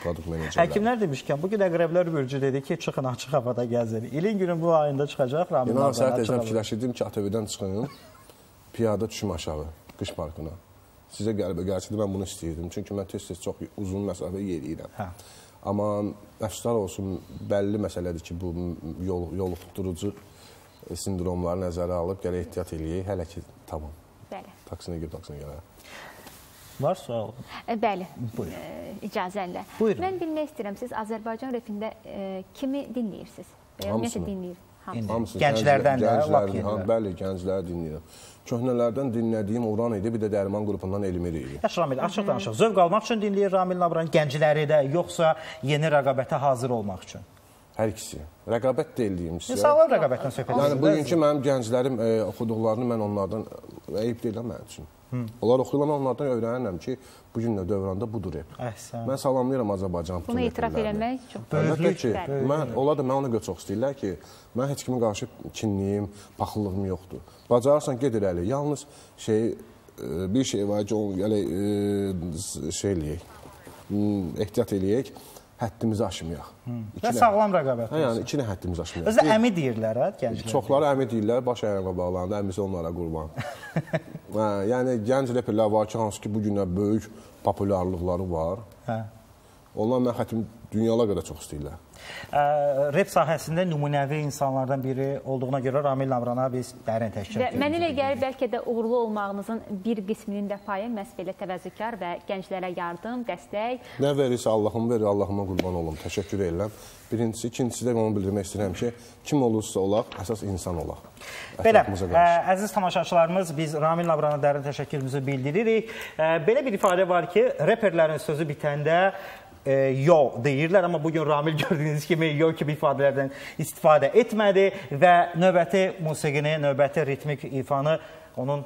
produkt menecerləri. Həkimlər demişkən, bugün Əqrəblər Bürcü dedi ki, çıxın, açıq havada gəzin. İlin günün bu ayında çıxacaq. Yenə səhət əcəm fikirləşirdim ki, ATV-dən çıxın, piyada düşüm aşağı, qış parkına. Sizə qəribə gəlsədi, mən bunu istəyirdim. Çünki mən tez-tez çox uzun məsafə yeriyirəm. Amma əfsuslar olsun, bəlli məsələdir ki, bu yoluxdurucu sindromları nəzərə alıb, gələ ehtiyat eləyək. Hələ ki, tamam. Taksinə gir, taksinə gələ. Var sual? Bəli, icazənlə. Mən bilmək istəyirəm, siz Azərbaycan repində kimi dinləyirsiniz? Hamısını. Gənclərdən də, lap yenilir. Bəli, gəncləri dinləyirəm. Köhnələrdən dinlədiyim Uran idi, bir də Dərman qrupundan Elmiri idi. Yaxşı, Ramil, açıq danışaq. Zövq almaq üçün dinləyir Ramil Nabran gəncləri də, yoxsa yeni rəqabətə hazır olmaq üçün? Hər ikisi. Rəqabət deyil, deyim sizə. Sağlar rəqabətdən söhbət edin. Yəni, bugünkü mənim gənclərim oxuduqlarını mən onlardan əyib deyiləm mənim üçün. Onlar oxuyulan onlardan öyrənirəm ki, bugün də dövranda budur hep. Mən salamlayıram Azərbaycan bütün repirlərini. Bunu itiraf eləmək çox. Mən heç kimi qarşı kinliyim, paxıllığım yoxdur. Bacarırsan, gedir əli. Yalnız bir şey var ki, şey eləyək, ehtiyat eləyək, həddimizi aşmayaq. Və sağlam rəqabət olsun. Yəni, ikinə həddimizi aşmayaq. Özə əmi deyirlər, gənclər. Çoxları əmi deyirlər, baş əyənqə bağlandı, əmisi onlara qurban. Yəni, gənc repirlər var ki, hansı ki, bugünə böyük populyarlıqları var. Onlar mən xətimi dünyala qədər çox istəyirlər. Rep sahəsində nümunəvi insanlardan biri olduğuna görə Ramil Nabrana biz dərin təşkil edirik. Mən elə gəlir, bəlkə də uğurlu olmağınızın bir qisminin də payı məhz belə təvəzzükar və gənclərə yardım, dəstək. Nə verirsə Allahım verir, Allahıma qurban olum, təşəkkür edirəm. Birincisi, ikincisi də onu bildirmək istəyirəm ki, kim olursa olaq, əsas insan olaq. Belə, əziz tamaşaçılarımız, biz Ramil Nabrana dərin təşəkkürümüzü bildiririk. Belə bir ifadə var ki, reperlərin sözü bitəndə yo deyirlər, amma bugün Ramil gördüyünüz kimi yo kimi ifadələrdən istifadə etmədi və növbəti musiqini, növbəti ritmik ifanı onun...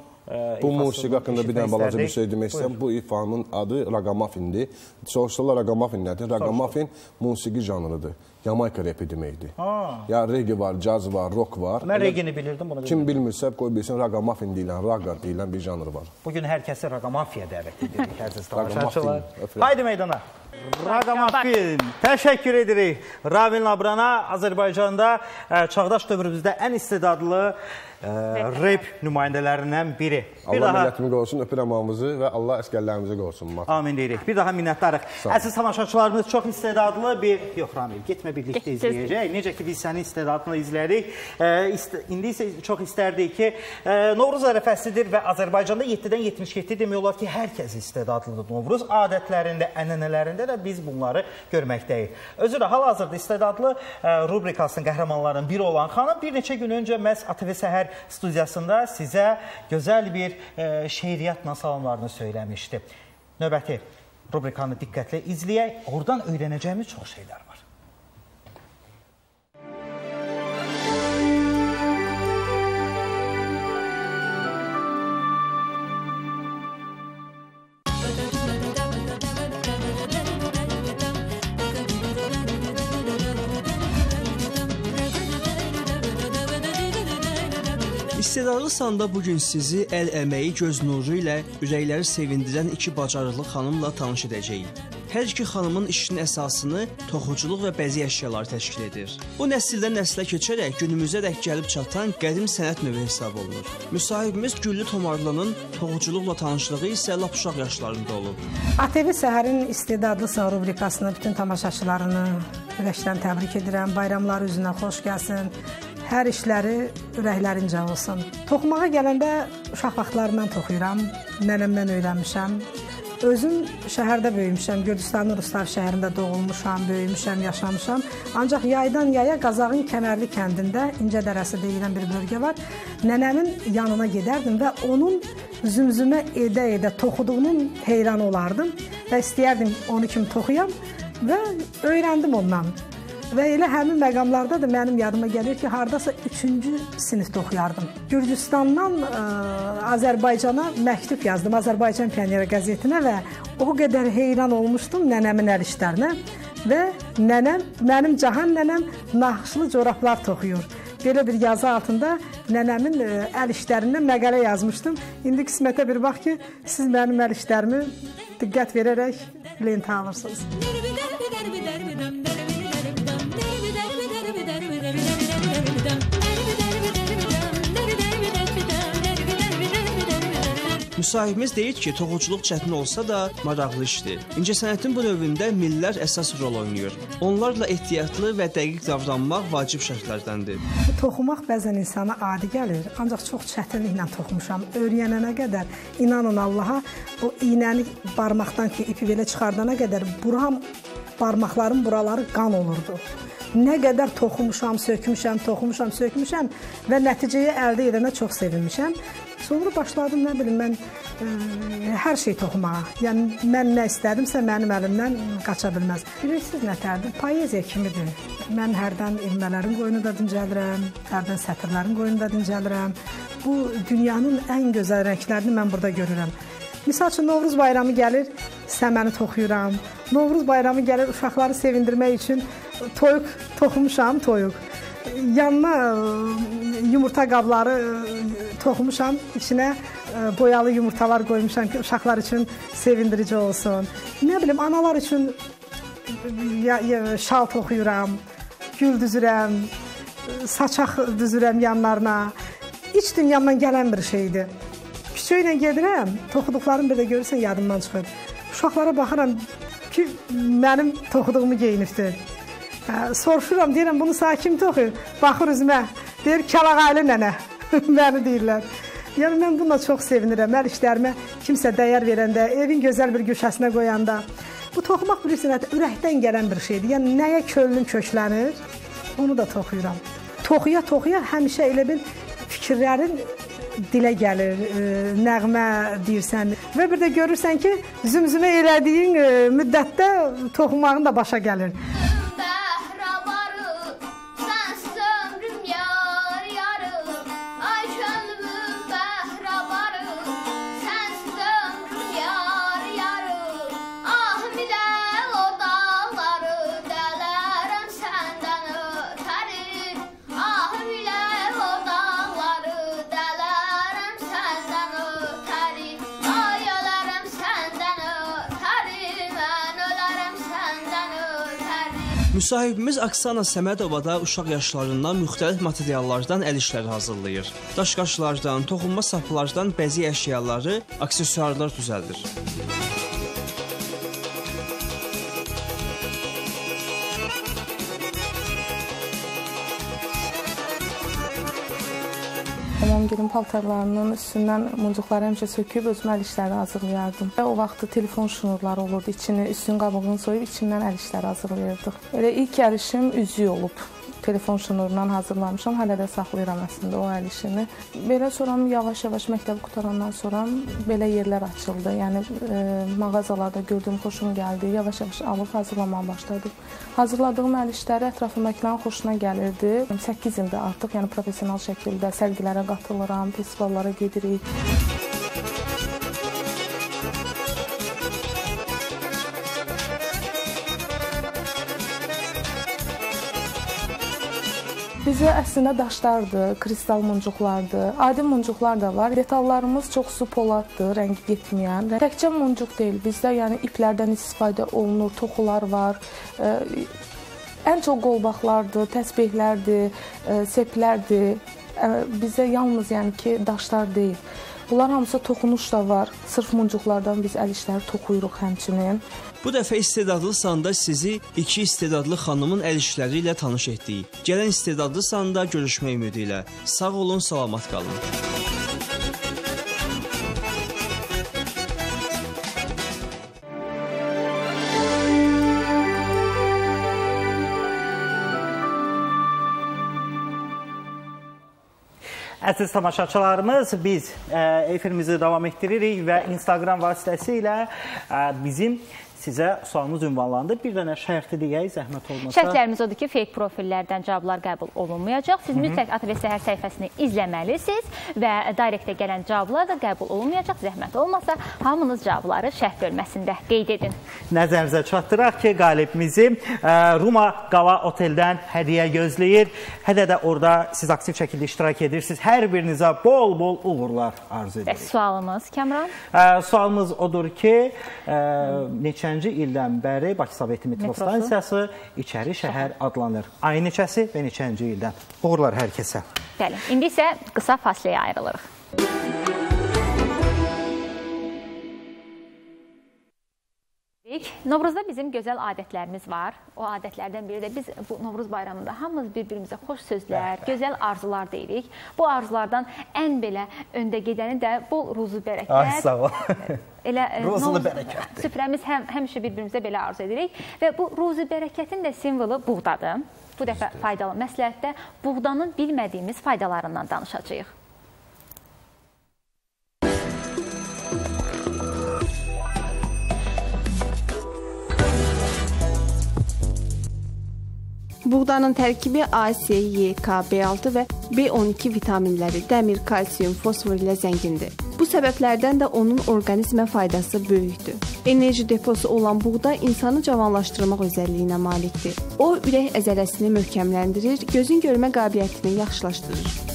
Bu musiqi haqqında bir dənə balaca bir şey demək istəyirəm. Bu ifanın adı raqamafindir. Soruşurlar raqamafin nədir? Raqamafin musiqi janrıdır. Yamayka repi deməkdir. Ya regi var, caz var, rock var. Mən regini bilirdim, bunu bilirdim. Kim bilmirsə, qoy bilsin, raqamafin deyilən, raqa deyilən bir janrı var. Bugün hər kəsi raqamafiyə dəvət edirik, əziz tamaşaçılar. Haydi meydana! Raqamafin. Təşəkkür edirik Ramil Nabrana. Azərbaycanda çağdaş dövrümüzdə ən istedadlı rep nümayəndələrindən biri. Allah millətimi qorusun, öpürəm hamımızı və Allah əsgərlərimizi qorusun. Amin deyirik. Bir daha minnətdarıq. Əziz tamaşaçılarımız çox istedadlı bir... Yox, Ramil, getmə, birlikdə izləyəcək. Necə ki, biz sənin istedadını izləyirik. İndi isə çox istərdik ki, Novruz ərəfəsidir və Azərbaycanda 7-dən 77 demək olar ki, hər kəs istedadlıdır Novruz. Adətlərində, ənənələrində də biz bunları görməkdəyik. Özü də hal-hazırda istedadlı rubrikasının qəhrəmanlarının biri olan xanım bir neçə gün öncə məhz ATV Səhər studiyasında sizə gözəl bir şeiriyyat masallarını söyləmişdi. Növbəti rubrikanı diqqətlə izləyək. Oradan öyrənəcəyimiz çox şeylər var. İstedadlı sanda bugün sizi əl əməyi göz nuru ilə ürəkləri sevindirən iki bacarıqlı xanımla tanış edəcəyik. Hər iki xanımın işinin əsasını toxuculuq və bəzi əşyalar təşkil edir. Bu nəsildən nəslə keçərək günümüzə dək gəlib çatan qədim sənət növü hesab olunur. Müsahibimiz Güllü Tomarlının toxuculuqla tanışlığı isə lap uşaq yaşlarında olub. ATV Səhərin istedadlı san rubrikasını bütün tamaşaçılarını ürəkdən təbrik edirəm. Bayramlar üzünə xoş gəlsin. Hər işləri ürəklərincə olsun. Toxumağa gələndə uşaq vaxtlarından toxuyuram, nənəmdən öyrənmişəm. Özüm şəhərdə böyümüşəm, Gürcistanın Rustav şəhərində doğulmuşam, böyümüşəm, yaşamışam. Ancaq yaydan yaya Qazağın Kəmərli kəndində İncə dərəsi deyilən bir bölgə var. Nənəmin yanına gedərdim və onun zümzümə edə-edə toxuduğunun heyranı olardım və istəyərdim onu kim toxuyam və öyrəndim ondan. Və elə həmin məqamlarda da mənim yadıma gəlir ki, haradasa 3-cü sinifdə oxuyardım. Gürcüstandan Azərbaycana məktub yazdım, Azərbaycan Pioneri qəzetinə və o qədər heyran olmuşdum nənəmin əl işlərinə və nənəm, mənim Cahan nənəm naxışlı corablar toxuyur. Belə bir yazı altında nənəmin əl işlərindən məqalə yazmışdım. İndi qismətə bir bax ki, siz mənim əl işlərimi diqqət verərək lentə alırsınız. Müsahibimiz deyir ki, toxuculuq çətin olsa da maraqlı işdir. İncəsənətin bu növündə milllər əsas rol oynayır. Onlarla ehtiyatlı və dəqiq davranmaq vacib şərtlərdəndir. Toxumaq bəzən insana adi gəlir, ancaq çox çətinliklə toxumuşam. Öyrənənə qədər, inanın Allaha, o iynəni barmaqdan ki, ipi belə çıxardana qədər buram, barmaqların buraları qan olurdu. Nə qədər toxumuşam, sökmüşəm, toxumuşam, sökmüşəm və nəticəyə əldə edənə çox sevinmişəm. Sonra başladım, nə bilim, mən hər şey toxumağa. Yəni, mən nə istədimsə, mənim əlimdən qaça bilməz. Bilirsiniz nətərdir? Poeziya kimidir. Mən hərdən ilmələrin qoyunu da dincəlirəm, hərdən sətirlərin qoyunu da dincəlirəm. Bu, dünyanın ən gözəl rənglərini mən burada görürəm. Misal üçün, Novruz bayramı gəlir, səməni toxuyuram. Novruz bayramı gəlir, uşaqları sevindirmək üçün toyuq toxumuşam, toyuq. Yanına yumurta qabları toxumuşam, içinə boyalı yumurtalar qoymuşam ki, uşaqlar üçün sevindirici olsun. Nə bilim, analar üçün şal toxuyuram, gül düzürəm, saçaq düzürəm yanlarına. İç dünyamdan gələn bir şeydir. Küçüklə gedirəm, toxuduqlarım bir də görürsən, yadımdan çıxır. Uşaqlara baxıram, ki, mənim toxuduğumu geyinibdir. Soruşuram, deyirəm, bunu sağ kim toxuyur? Baxır üzümə, deyir, Kəlağaylı nənə, məni deyirlər. Yəni, mən bununla çox sevinirəm, hər işlərimə kimsə dəyər verəndə, evin gözəl bir güşəsinə qoyanda. Bu toxumaq bilirsin, ürəkdən gələn bir şeydir. Yəni, nəyə könlüm köklənir, onu da toxuyuram. Toxuya-toxuya həmişə elə bil fikirlərin dilə gəlir, nəğmə deyirsən. Və bir də görürsən ki, zümzümə elədiyin müddətdə toxumağın da başa gəlir. Müsahibimiz Aksana Səmədova da uşaq yaşlarından müxtəlif materiallardan əl işləri hazırlayır. Daşqaşlardan, toxunma saplardan bəzi əşyaları, aksesuarlar düzəldir. Mənim paltarlarının üstündən muncuqları həmişə söküb özüm əl işləri hazırlayardım. Və o vaxtı telefon şnurları olurdu, üstün qabığını soyub içindən əl işləri hazırlayırdıq. Elə ilk əl işim üzüyü olub. Telefon şnurundan hazırlamışam, hələ də saxlayıram əslində o əl işini. Belə sonra yavaş-yavaş məktəbi qutarandan sonra belə yerlər açıldı. Yəni, mağazalarda gördüyüm xoşum gəldi, yavaş-yavaş alıb hazırlamağa başladım. Hazırladığım əl işləri ətrafımdakilərin xoşuna gəlirdi. 8 ildir artıq, yəni professional şəkildə sərgilərə qatılıram, festivallara gedirik. Bizə əslində daşlardır, kristal muncuqlardır, adi muncuqlar da var. Detallarımız çoxsu poladdır, rəngi getməyən. Təkcə muncuq deyil, bizdə yəni iplərdən istifadə olunur, toxular var. Ən çox qolbaqlardır, təsbehlərdir, seplərdir. Bizə yalnız yəni ki, daşlar deyil. Bunlar hamısı toxunuş da var. Sırf muncuqlardan biz əl işləri toxuyuruq həmçinin. Bu dəfə istedadlı sanda sizi iki istedadlı xanımın əl işləri ilə tanış etdik. Gələn istedadlı sanda görüşmək ümidi ilə. Sağ olun, salamat qalın. Əziz tamaşaçılarımız, biz efirimizi davam etdiririk və Instagram vasitəsilə bizim sizə sualımız ünvanlandı. Bir dənə şərti deyək, zəhmət olmasa. Şərtlərimiz odur ki, fake profillərdən cavablar qəbul olunmayacaq. Siz mütləq ATV Səhər səhifəsini izləməlisiniz və direktə gələn cavablar da qəbul olunmayacaq. Zəhmət olmasa, hamınız cavabları şərt bölməsində qeyd edin. Nəzərinizə çatdıraq ki, qalibimizi Roma Qala Oteldən hədiyə gözləyir. Hədə də orada siz aktiv şəkildə iştirak edirsiniz. Hər birinizə bol-bol uğurlar arzu edirik. Sualımız, Kəmran? Sualımız odur ki, neçə ildən bəri Bakı Soveti metro stansiyası İçərişəhər adlanır. Ayı neçəsi və neçənci ildən? Uğurlar hər kəsə. Bəli, indi isə qısa fasiləyə ayrılırıq. Novruzda bizim gözəl adətlərimiz var. O adətlərdən biri də biz bu Novruz bayramında hamımız bir-birimizə xoş sözlər, gözəl arzular deyirik. Bu arzulardan ən belə öndə gedəni də bol ruzu bərəkət. Sağ ol. Ruzulu bərəkətdir. Süfrəmiz həmişə bir-birimizə belə arzu edirik və bu ruzu bərəkətin də simvolu buğdadır. Bu dəfə faydalı məsləhətdə buğdanın bilmədiyimiz faydalarından danışacağıq. Buğdanın tərkibi A, C, Y, K, B6 və B12 vitaminləri, dəmir, kalsium, fosfor ilə zəngindir. Bu səbəblərdən də onun orqanizmə faydası böyükdür. Enerji deposu olan buğda insanı cavanlaşdırmaq özəlliyinə malikdir. O, ürək əzələsini möhkəmləndirir, gözün görmə qabiliyyətini yaxşılaşdırır.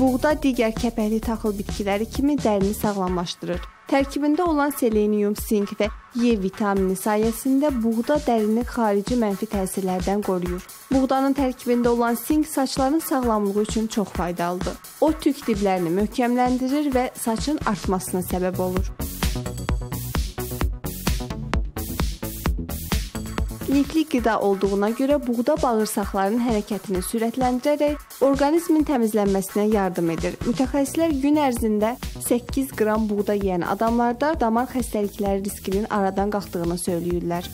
Buğda digər kəpəkli taxıl bitkiləri kimi dərini sağlamlaşdırır. Tərkibində olan selenium, sink və E vitamini sayəsində buğda dərini xarici mənfi təsirlərdən qoruyur. Buğdanın tərkibində olan sink saçların sağlamlığı üçün çox faydalıdır. O, tük diblərini möhkəmləndirir və saçın artmasına səbəb olur. Lifli qida olduğuna görə buğda bağırsaqlarının hərəkətini sürətləndirərək orqanizmin təmizlənməsinə yardım edir. Mütəxəssislər gün ərzində 8 qram buğda yeyən adamlarda damar xəstəlikləri riskinin aradan qalxdığını söyləyirlər.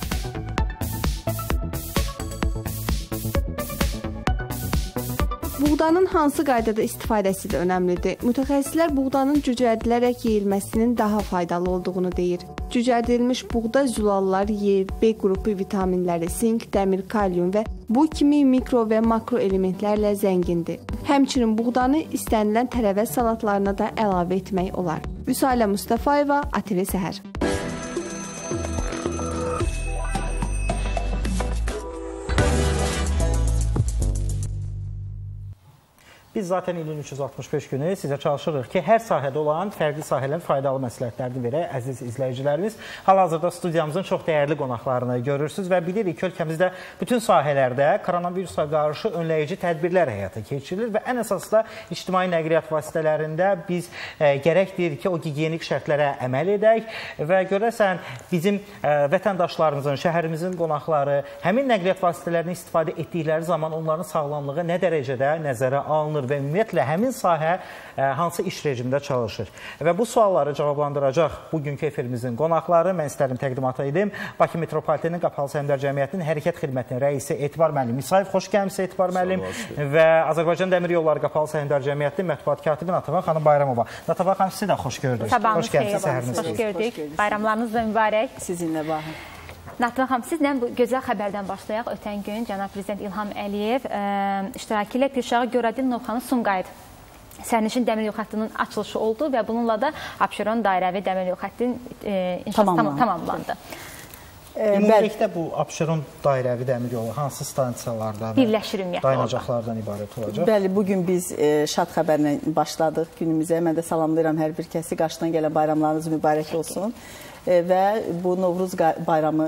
Buğdanın hansı qaydada istifadəsi də önəmlidir. Mütəxəssislər buğdanın cücərdilərək yeyilməsinin daha faydalı olduğunu deyir. Cücərdilmiş buğda zülallar E, B qrupu vitaminləri, sink, dəmir, kalyum və bu kimi mikro və makro elementlərlə zəngindir. Həmçinin buğdanı istənilən tərəvəz salatlarına da əlavə etmək olar. Bilhelim Mustafayeva, ATV Səhər. Biz zaten ilin 365 günü sizə çalışırıq ki, hər sahədə olan fərqli sahələrin faydalı məsləhətlərini verək, əziz izləyicilərimiz. Hal-hazırda studiyamızın çox dəyərli qonaqlarını görürsünüz və bilirik ki, ölkəmizdə bütün sahələrdə koronavirusa qarşı önləyici tədbirlər həyata keçirilir və ən əsası da ictimai nəqliyyat vasitələrində biz gərəkdir ki, o gigiyenik şərtlərə əməl edək və görəsən bizim vətəndaşlarımızın, şəhərimizin qonaqları həmin nəqliyyat vasitələrini istifadə etdikləri zaman onların sağlamlığı nə dərəcədə nəzərə alınır və ümumiyyətlə həmin sahə hansı iş rejimdə çalışır. Və bu sualları cavablandıracaq bugünkü efirimizin qonaqları. Mən istərim təqdimata edim. Bakı Metropoliteninin Qapalı Səhmdar Cəmiyyətinin Hərəkət Xidmətinin rəisi Etibar müəllim Misayev, xoş gəlmişsiniz Etibar müəllim. Və Azərbaycan Dəmir Yolları Qapalı Səhmdar Cəmiyyətinin mətbuat katibi Natavan xanım Bayramova. Natavan xanım, sizi də xoş gördük. Sabahınız xeyir, bayramlarınız da mübarək. Sizinlə baxın. Natavan xanım, sizlə bu gözəl xəbərdən başlayaq. Ötən gün cənab prezident İlham Əliyev iştirakı ilə Pirşağı Göradil Novxanı Sumqayıt sərnişin dəmir yol xəttinin açılışı oldu və bununla da Abşeron dairəvi dəmir yol xəttinin inşası tamamlandı. Ümumilikdə bu Abşeron dairəvi dəmir yolu hansı stansiyalarda dayanacaqlardan ibarət olacaq? Bəli, bugün biz şad xəbərlə başladıq günümüzə. Mən də salamlayıram hər bir kəsi. Qarşıdan gələn bayramlarınız mübarək olsun. Və bu Novruz bayramı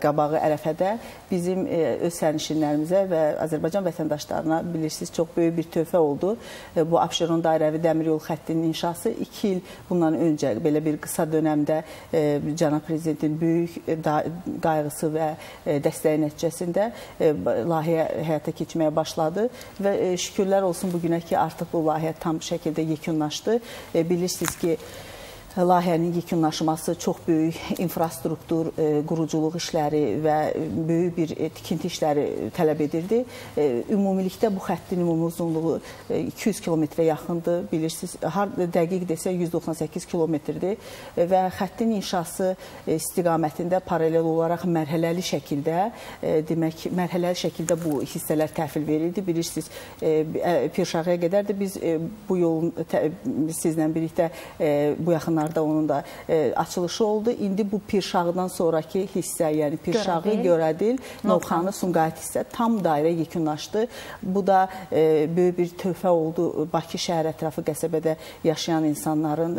qabağı ərəfədə bizim öz sərnişinlərimizə və Azərbaycan vətəndaşlarına bilirsiniz, çox böyük bir töhfə oldu. Bu Abşeron dairəvi dəmir yol xəttinin inşası 2 il bundan öncə belə bir qısa dönəmdə cənab prezidentin böyük qayğısı və dəstəyi nəticəsində layihə həyata keçməyə başladı və şükürlər olsun bugünə ki, artıq bu layihə tam şəkildə yekunlaşdı. Bilirsiniz ki, layihənin yekunlaşması çox böyük infrastruktur, quruculuq işləri və böyük bir tikinti işləri tələb edirdi. Ümumilikdə bu xəttin ümumi uzunluğu 200 kilometrə yaxındır. Bilirsiniz, dəqiq desə 198 kilometrdir və xəttin inşası istiqamətində paralel olaraq mərhələli şəkildə, demək, mərhələli şəkildə bu hissələr təhvil verildi. Bilirsiniz, Pirşağıya qədər də biz bu yolun sizlə birlikdə bu yaxınlaşdırdık. Onun da açılışı oldu. İndi bu Pirşağıdan sonraki hissə, yəni Pirşağı, Görədil, Novxanı, Sumqayıt hissə tam dairə yekunlaşdı. Bu da böyük bir töhfə oldu Bakı şəhər ətrafı qəsəbədə yaşayan insanların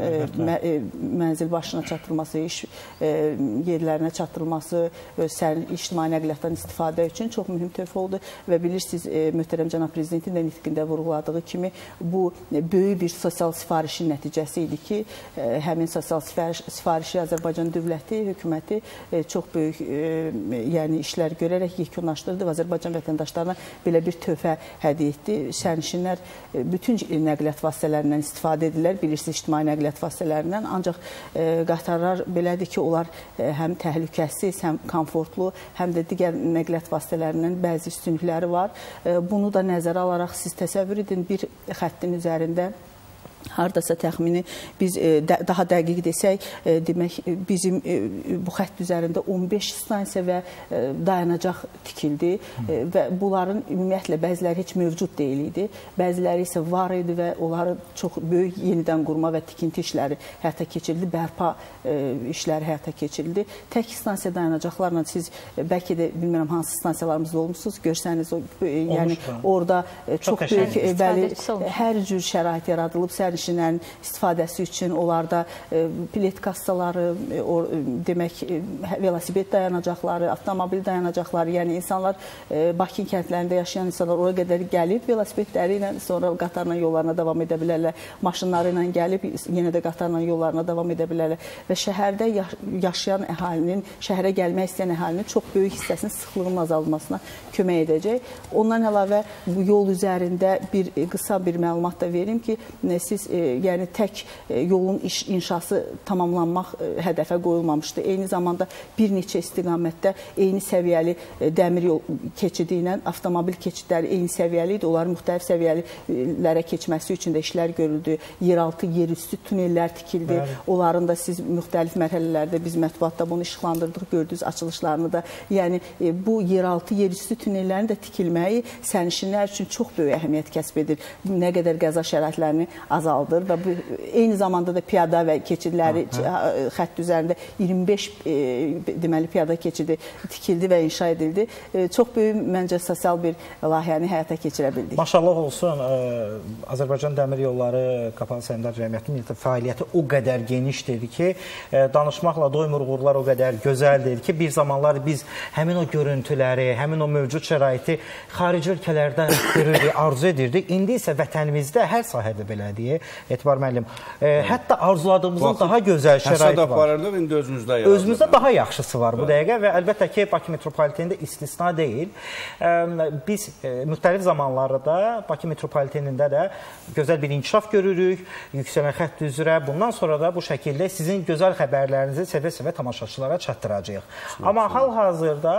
mənzil başına çatdırılması, iş yerlərinə çatdırılması, ictimai nəqliyyatdan istifadə üçün çox mühüm töhfə oldu və bilirsiniz, möhtərəm cənab prezidentin də nitqində vurğuladığı kimi bu böyük bir sosial sifarişin nəticəsi idi ki, həmin sosial sifarişi Azərbaycan dövləti, hökuməti çox böyük işlər görərək yekunlaşdırdı və Azərbaycan vətəndaşlarına belə bir töhfə hədiyyə etdi. Sərnişinlər bütün nəqliyyat vasitələrindən istifadə edirlər, bilirsiniz, ictimai nəqliyyat vasitələrindən. Ancaq qatarlar belədir ki, onlar həm təhlükəsiz, həm komfortlu, həm də digər nəqliyyat vasitələrindən bəzi üstünlükləri var. Bunu da nəzərə alaraq siz təsəvvür edin, bir xəttin üzərində Haradasa təxmini biz daha dəqiq desək, demək bizim bu xətt üzərində 15 stansiya və dayanacaq tikildi və bunların ümumiyyətlə bəziləri heç mövcud deyil idi, bəziləri isə var idi və onları çox böyük yenidən qurma və tikinti işləri həyata keçirildi, bərpa işləri həyata keçirildi. Tək stansiya dayanacaqlarla siz bəlkə də bilmirəm hansı stansiyalarımızda olmuşsunuz, görsəniz yəni orada çox böyük hər cür şərait yaradılıb, sərnişinlərin istifadəsi üçün onlarda bilet kassaları, demək velosiped dayanacaqları, avtomobil dayanacaqları, yəni insanlar Bakı kəndlərində yaşayan insanlar oraya qədər gəlib velosipedləri ilə sonra qatarla yollarına davam edə bilərlər, maşınları ilə gəlib yenə də qatarla yollarına davam edə bilərlər və şəhərdə yaşayan əhalinin, şəhərə gəlmək istəyən əhalinin çox böyük hissəsinin sıxlığının azalmasına kömək edəcək. Ondan əlavə bu yol üzərində qısa bir məlumat da verim ki, siz yəni tək yolun inşası tamamlanmaq hədəfə qoyulmamışdı. Eyni zamanda bir neçə istiqamətdə eyni səviyyəli dəmir yol keçidi ilə avtomobil keçidləri eyni səviyyəli idi. Onların müxtəlif səviyyələrə keçməsi üçün də işlər görüldü. Yeraltı, yerüstü tunellər tikildi. Onların da siz müxtəlif mərhələlərdə biz mətbuatda bunu işıqlandırdıq, gördünüz açılışlarını da. Yəni bu yeraltı, yerüstü tunellərin də tikilməyi sərnişinlər üçün çox böyük əhəmiyyət kəsb edir. Nə qədər qəza şəraitlərini azaldır və eyni zamanda da piyada və keçidləri xətt üzərində 25 deməli piyada keçidi tikildi və inşa edildi. Çox böyük, məncə, sosial bir layihəni həyata keçirə bildik. Maşallah olsun, Azərbaycan Dəmir Yolları Qapalı Səhmdar Cəmiyyətinin fəaliyyəti o qədər genişdir ki, danışmaqla doymur uğurlar o qədər gözəldir ki, bir zamanlar biz həmin o görüntüləri, həmin o mövcud şəraiti xarici ölkələrdə görürdük, arzu edirdik. İndi isə vətənimizdə hər sahədə belədir. Etibar müəllim, hətta arzuladığımızın daha gözəl şərait var. Özümüzdə daha yaxşısı var bu dəqiqə və əlbəttə ki, Bakı Metropolitenində istisna deyil. Biz müxtəlif zamanlarda Bakı Metropolitenində də gözəl bir inkişaf görürük, yüksələn xətt üzrə. Bundan sonra da bu şəkildə sizin gözəl xəbərlərinizi səvə-səvə tamaşaçılara çatdıracaq. Amma hal-hazırda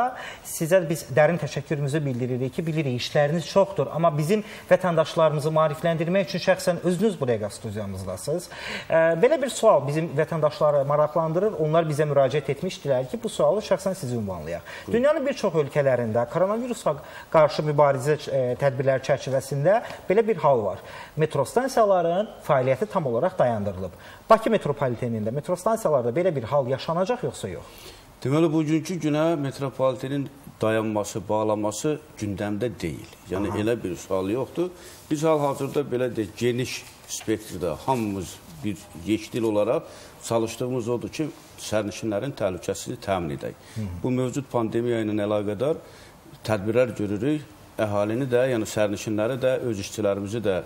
sizə biz dərin təşəkkürümüzü bildiririk ki, bilirik işləriniz çoxdur, amma bizim vətəndaşlarımızı marifləndirmək üçün şəxsən özünüz bu dəqiqə studiyamızdasınız. Belə bir sual bizim vətəndaşları maraqlandırır. Onlar bizə müraciət etmişdilər ki, bu sualı şəxsən sizi ünvanlayaq. Dünyanın bir çox ölkələrində koronavirusa qarşı mübarizə tədbirləri çərçivəsində belə bir hal var. Metrostansiyaların fəaliyyəti tam olaraq dayandırılıb. Bakı metropolitenində metrostansiyalarda belə bir hal yaşanacaq yoxsa yox? Deməli, bugünkü günə metropolitenin dayanması, bağlaması gündəmdə deyil. Yəni, elə bir sual yoxdur. Biz hal-hazırda belə deyək, geniş spektrdə hamımız bir yeşdil olaraq çalışdığımız odur ki, sərnişinlərin təhlükəsini təmin edək. Bu mövcud pandemiya ilə əlaqədar tədbirlər görürük, əhalini də, yəni sərnişinləri də, öz işçilərimizi də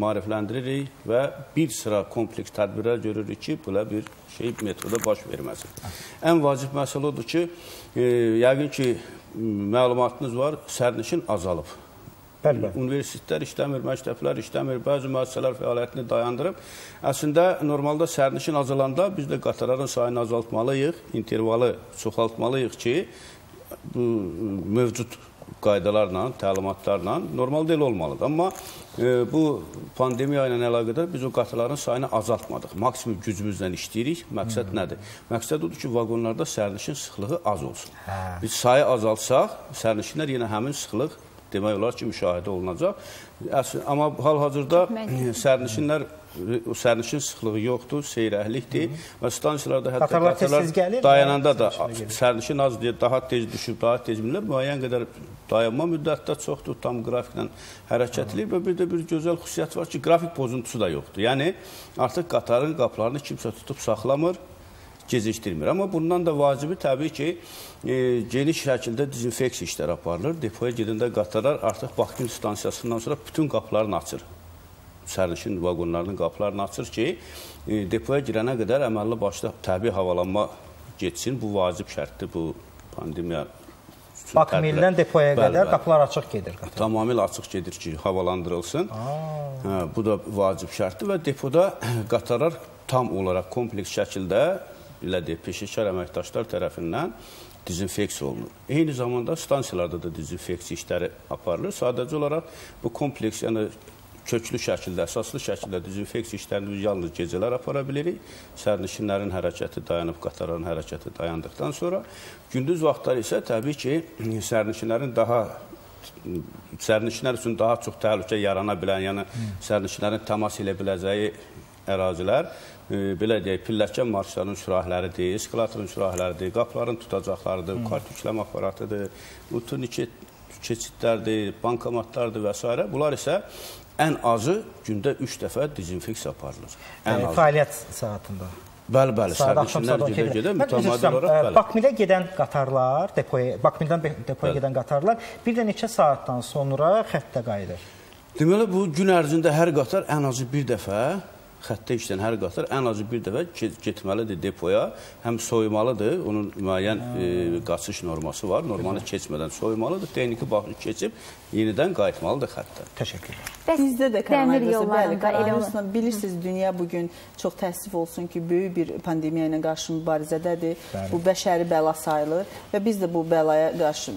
maarifləndiririk və bir sıra kompleks tədbirlər görürük ki, belə bir şey metroda baş verməsin. Ən vacib məsələ odur ki, yəqin ki, məlumatınız var, sərnişin azalıb. Universitetlər işləmir, məktəblər işləmir, bəzi müəssisələr fəaliyyətini dayandırıb. Əslində, normalda sərnişin azalanda biz də qatarların sayını azaltmalıyıq, intervalı çoxaltmalıyıq ki, mövcud qaydalarla, təlimatlarla normal deyil olmalıdır. Amma bu pandemiya ilə əlaqədar biz o qatarların sayını azaltmadıq. Maksimum gücümüzlə işləyirik. Məqsəd nədir? Məqsəd odur ki, vaqonlarda sərnişin sıxlığı az olsun. Biz sayı azalsaq, sərnişinlər yenə həmin sıxlıq demək olar ki, müşahidə olunacaq. Amma hal-hazırda sərnişin sıxlığı yoxdur, seyrəklikdir və stansiyalarda hətta dayananda da sərnişin az deyə daha tez düşüb, daha tez bilinir. Müəyyən qədər dayanma müddətdə çoxdur, tam qrafiklə hərəkətli və bir də bir gözəl xüsusiyyət var ki, qrafik pozuntusu da yoxdur. Yəni, artıq qatarın qapılarını kimsə tutub saxlamır, gecikdirmir. Amma bundan da vacibi təbii ki, geniş şəkildə dezinfeksiya işləri aparılır. Depoya gedəndə qatarlar artıq Bakı stansiyasından sonra bütün qapılarını açır. Sərnişin vaqonlarının qapılarını açır ki, depoya girənə qədər əməlli başda təbii havalanma geçsin. Bu vacib şərtdir, bu pandemiya. Bakı Metropolitenindən depoya qədər qapılar açıq gedir. Tamamilə açıq gedir ki, havalandırılsın. Bu da vacib şərtdir və depoda qatarlar tam olaraq kompleks şəkildə peşəkar əməkdaşlar tərəfindən dezinfeksiya olunur. Eyni zamanda stansiyalarda da dezinfeksiya işləri aparılır. Sadəcə olaraq bu kompleks, yəni köklü şəkildə, əsaslı şəkildə dezinfeksiya işlərini biz yalnız gecələr apara bilirik. Sərnişinlərin hərəkəti dayanıb, qatarların hərəkəti dayandıqdan sonra. Gündüz vaxtları isə təbii ki, sərnişinlər üçün daha çox təhlükə yarana bilən, yəni sərnişinlərin təmas ilə biləcəyi ərazilər, belə deyək, pilləkən marşlarının sürahləridir, eskalatorun sürahləridir, qapların tutacaqlarıdır, kart yükləmə aparatıdır, turniket keçidlərdir, bankomatlardır və s. Bunlar isə ən azı gündə 3 dəfə dezinfeksiya aparılır. Fəaliyyət saatında. Bəli, bəli, sərnişinlər gedə-gedə mütəmadi olaraq bəli. Bakmilə gedən qatarlar, Bakmildən depoya gedən qatarlar bir də neçə saatdan sonra xəttə qayıdır? Deməli, bu gün ərzində hər qatar ən azı bir dəfə xəttə işləyən hər qatar ən azı bir dəfə getməlidir depoya, həm soymalıdır, onun müəyyən qaçış norması var, normanı keçmədən soymalıdır, texniki baxış keçib, yenidən qayıtmalıdır xəttə. Təşəkkürlər. Bizdə də koronavirusun, bilirsiniz, dünya bugün çox təəssüf olsun ki, böyük bir pandemiya ilə qarşı mübarizədədir, bu bəşəri bəla sayılır və biz də bu bəlaya qarşı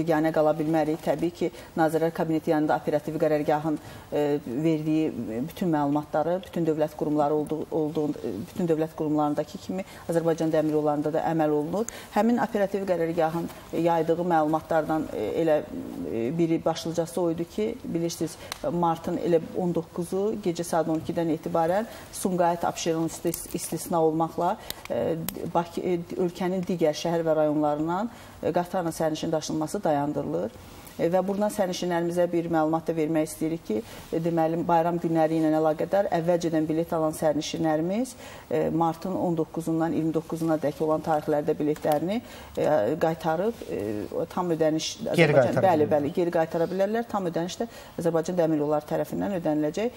biganə qala bilmərik. Təbii ki, Nazirlər Kabineti yanında operativ qərargahın verdiyi bütün məlumatları, bütün dövlət qurumları olduğu, bütün dövlət qurumlarındakı kimi Azərbaycan Dəmir Yollarında da əməl olunur. Həmin operativ qərargahın yaydığı məlumatlardan elə biri başlıcası oydu ki, bilirsiniz, martın elə 19-u gecə saat 12-dən etibarən Sumqayıt Abşeron istisna olmaqla ölkənin digər şəhər və rayonlarından qatarla sərnişin daşınması dayandırılır. Və buradan sərnişinlərimizə bir məlumat da vermək istəyirik ki, deməli, bayram günləri ilə əlaqədar əvvəlcədən bilet alan sərnişinlərimiz martın 19-undan 29-una dək olan tarixlərdə biletlərini qaytarıb, tam ödəniş geri qaytara bilərlər. Tam ödəniş də Azərbaycan Dəmir Yolları tərəfindən ödəniləcək.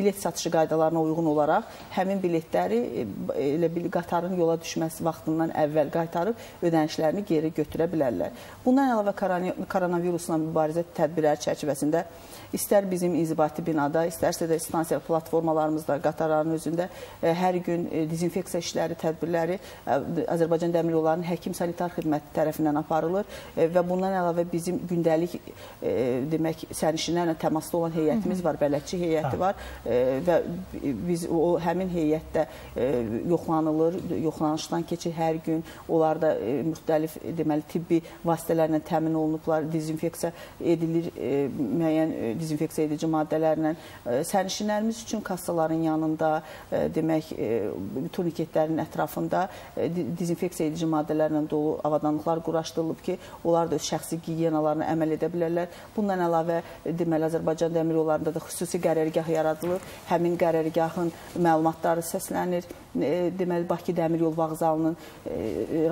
Bilet satışı qaydalarına uyğun olaraq həmin biletləri qatarın yola düşməsi vaxtından əvvəl qaytarıb ödənişlərini geri götürə bilərlər. Bundan əlavə koronavirus mübarizə tədbirləri çərçivəsində istər bizim inzibati binada, istərsə də stansiya platformalarımızda, qatarların özündə hər gün dezinfeksiya işləri, tədbirləri Azərbaycan Dəmir Yollarının həkim sanitar xidməti tərəfindən aparılır və bundan əlavə bizim gündəlik sərnişinlərlə təmasda olan heyətimiz var, bələdçi heyəti var və biz həmin heyətdə yoxlanılır, yoxlanışdan keçir hər gün, onlar da müxtəlif tibbi vasitələrlə təmin olunublar, dezinfeksiya edilir, müəyyən dezinfeksiya edici maddələrlə. Sərnişinlərimiz üçün kassaların yanında, demək, turniketlərin ətrafında dezinfeksiya edici maddələrlə dolu avadanlıqlar quraşdırılıb ki, onlar da öz şəxsi gigiyenalarına əməl edə bilərlər. Bundan əlavə, deməli, Azərbaycan Dəmir Yollarında da xüsusi qərargah yaradılır. Həmin qərargahın məlumatları səslənir. Deməli, Bakı Dəmir Yol Vağzalının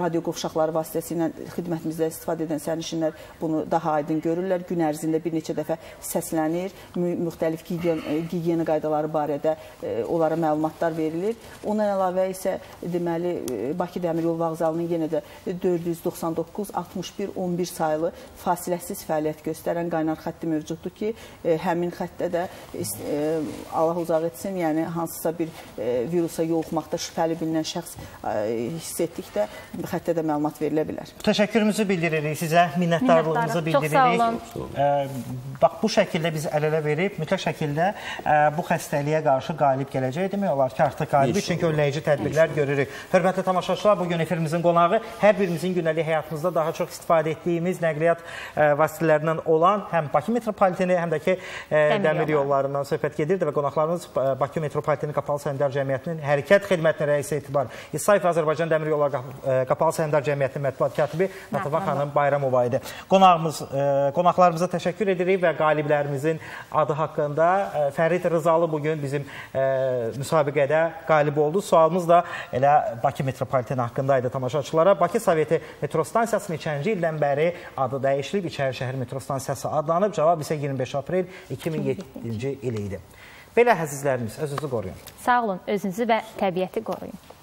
radio qovşaqları vasitəsilə xidmətimizdə istifadə edən sərnişinlər bunu daha aydın görürlər. Gün ərzində bir neçə dəfə səslənir, müxtəlif gigiyena qaydaları barədə onlara məlumatlar verilir. Ondan əlavə isə, deməli, Bakı Dəmir Yol Vağzalının yenə də 499-61-11 sayılı fasiləsiz fəaliyyət göstərən qaynar xətti mövcuddur ki, həmin xəttdə də Allah uzaq etsin, yəni hansısa bir virusa yoluxmaqda şübhəli bilinən şəxs hiss etdikdə xəttdə də məlumat verilə bilər. Təşəkkürümüzü bildiririk sizə, minnətdarlığımızı bildiririk. Çox sağ olun. Bax, bu şəkildə biz əl-ələ verib, mütləq şəkildə bu xəstəliyə qarşı qalib gələcək demək olar ki, artıq qalibi, çünki önləyici tədbirlər görürük. Hörmətli tamaşaçılar, bugün efirimizin qonağı hər birimizin günəlik həyatımızda daha çox istifadə etdiyimiz nəqliyyat vasitələrindən olan həm Bakı Metropoliteni, həm də ki, dəmir yollarından söhbət gedirdi və qonaqlarımız Bakı Metropoliteni Qapalı Səhmdar Cəmiyyətinin Hərəkət Xidmətinin rəisi etibar İsaif və Azərbaycan Dəmir Yolları Qapalı Səhmdar Cəmiyyətinin mətbuat katibi Natavan xanım Bayramova idi. Qonaqlarımıza təşəkkür edirik və qaliblərimizin adı haqqında Fərid Rızalı bugün bizim müsabiqədə qalib oldu. Sualımız da elə Bakı Metropoliteni haqqındaydı tamaşaçılara. Bakı Soveti metrostansiyasının 2-ci ildən bəri adı dəyişilib, İçərişəhər metrostansiyası adlanıb. Cavab isə 25 aprel 2007-ci il idi. Belə, əzizlərimiz, özünüzü qoruyun. Sağ olun, özünüzü və təbiəti qoruyun.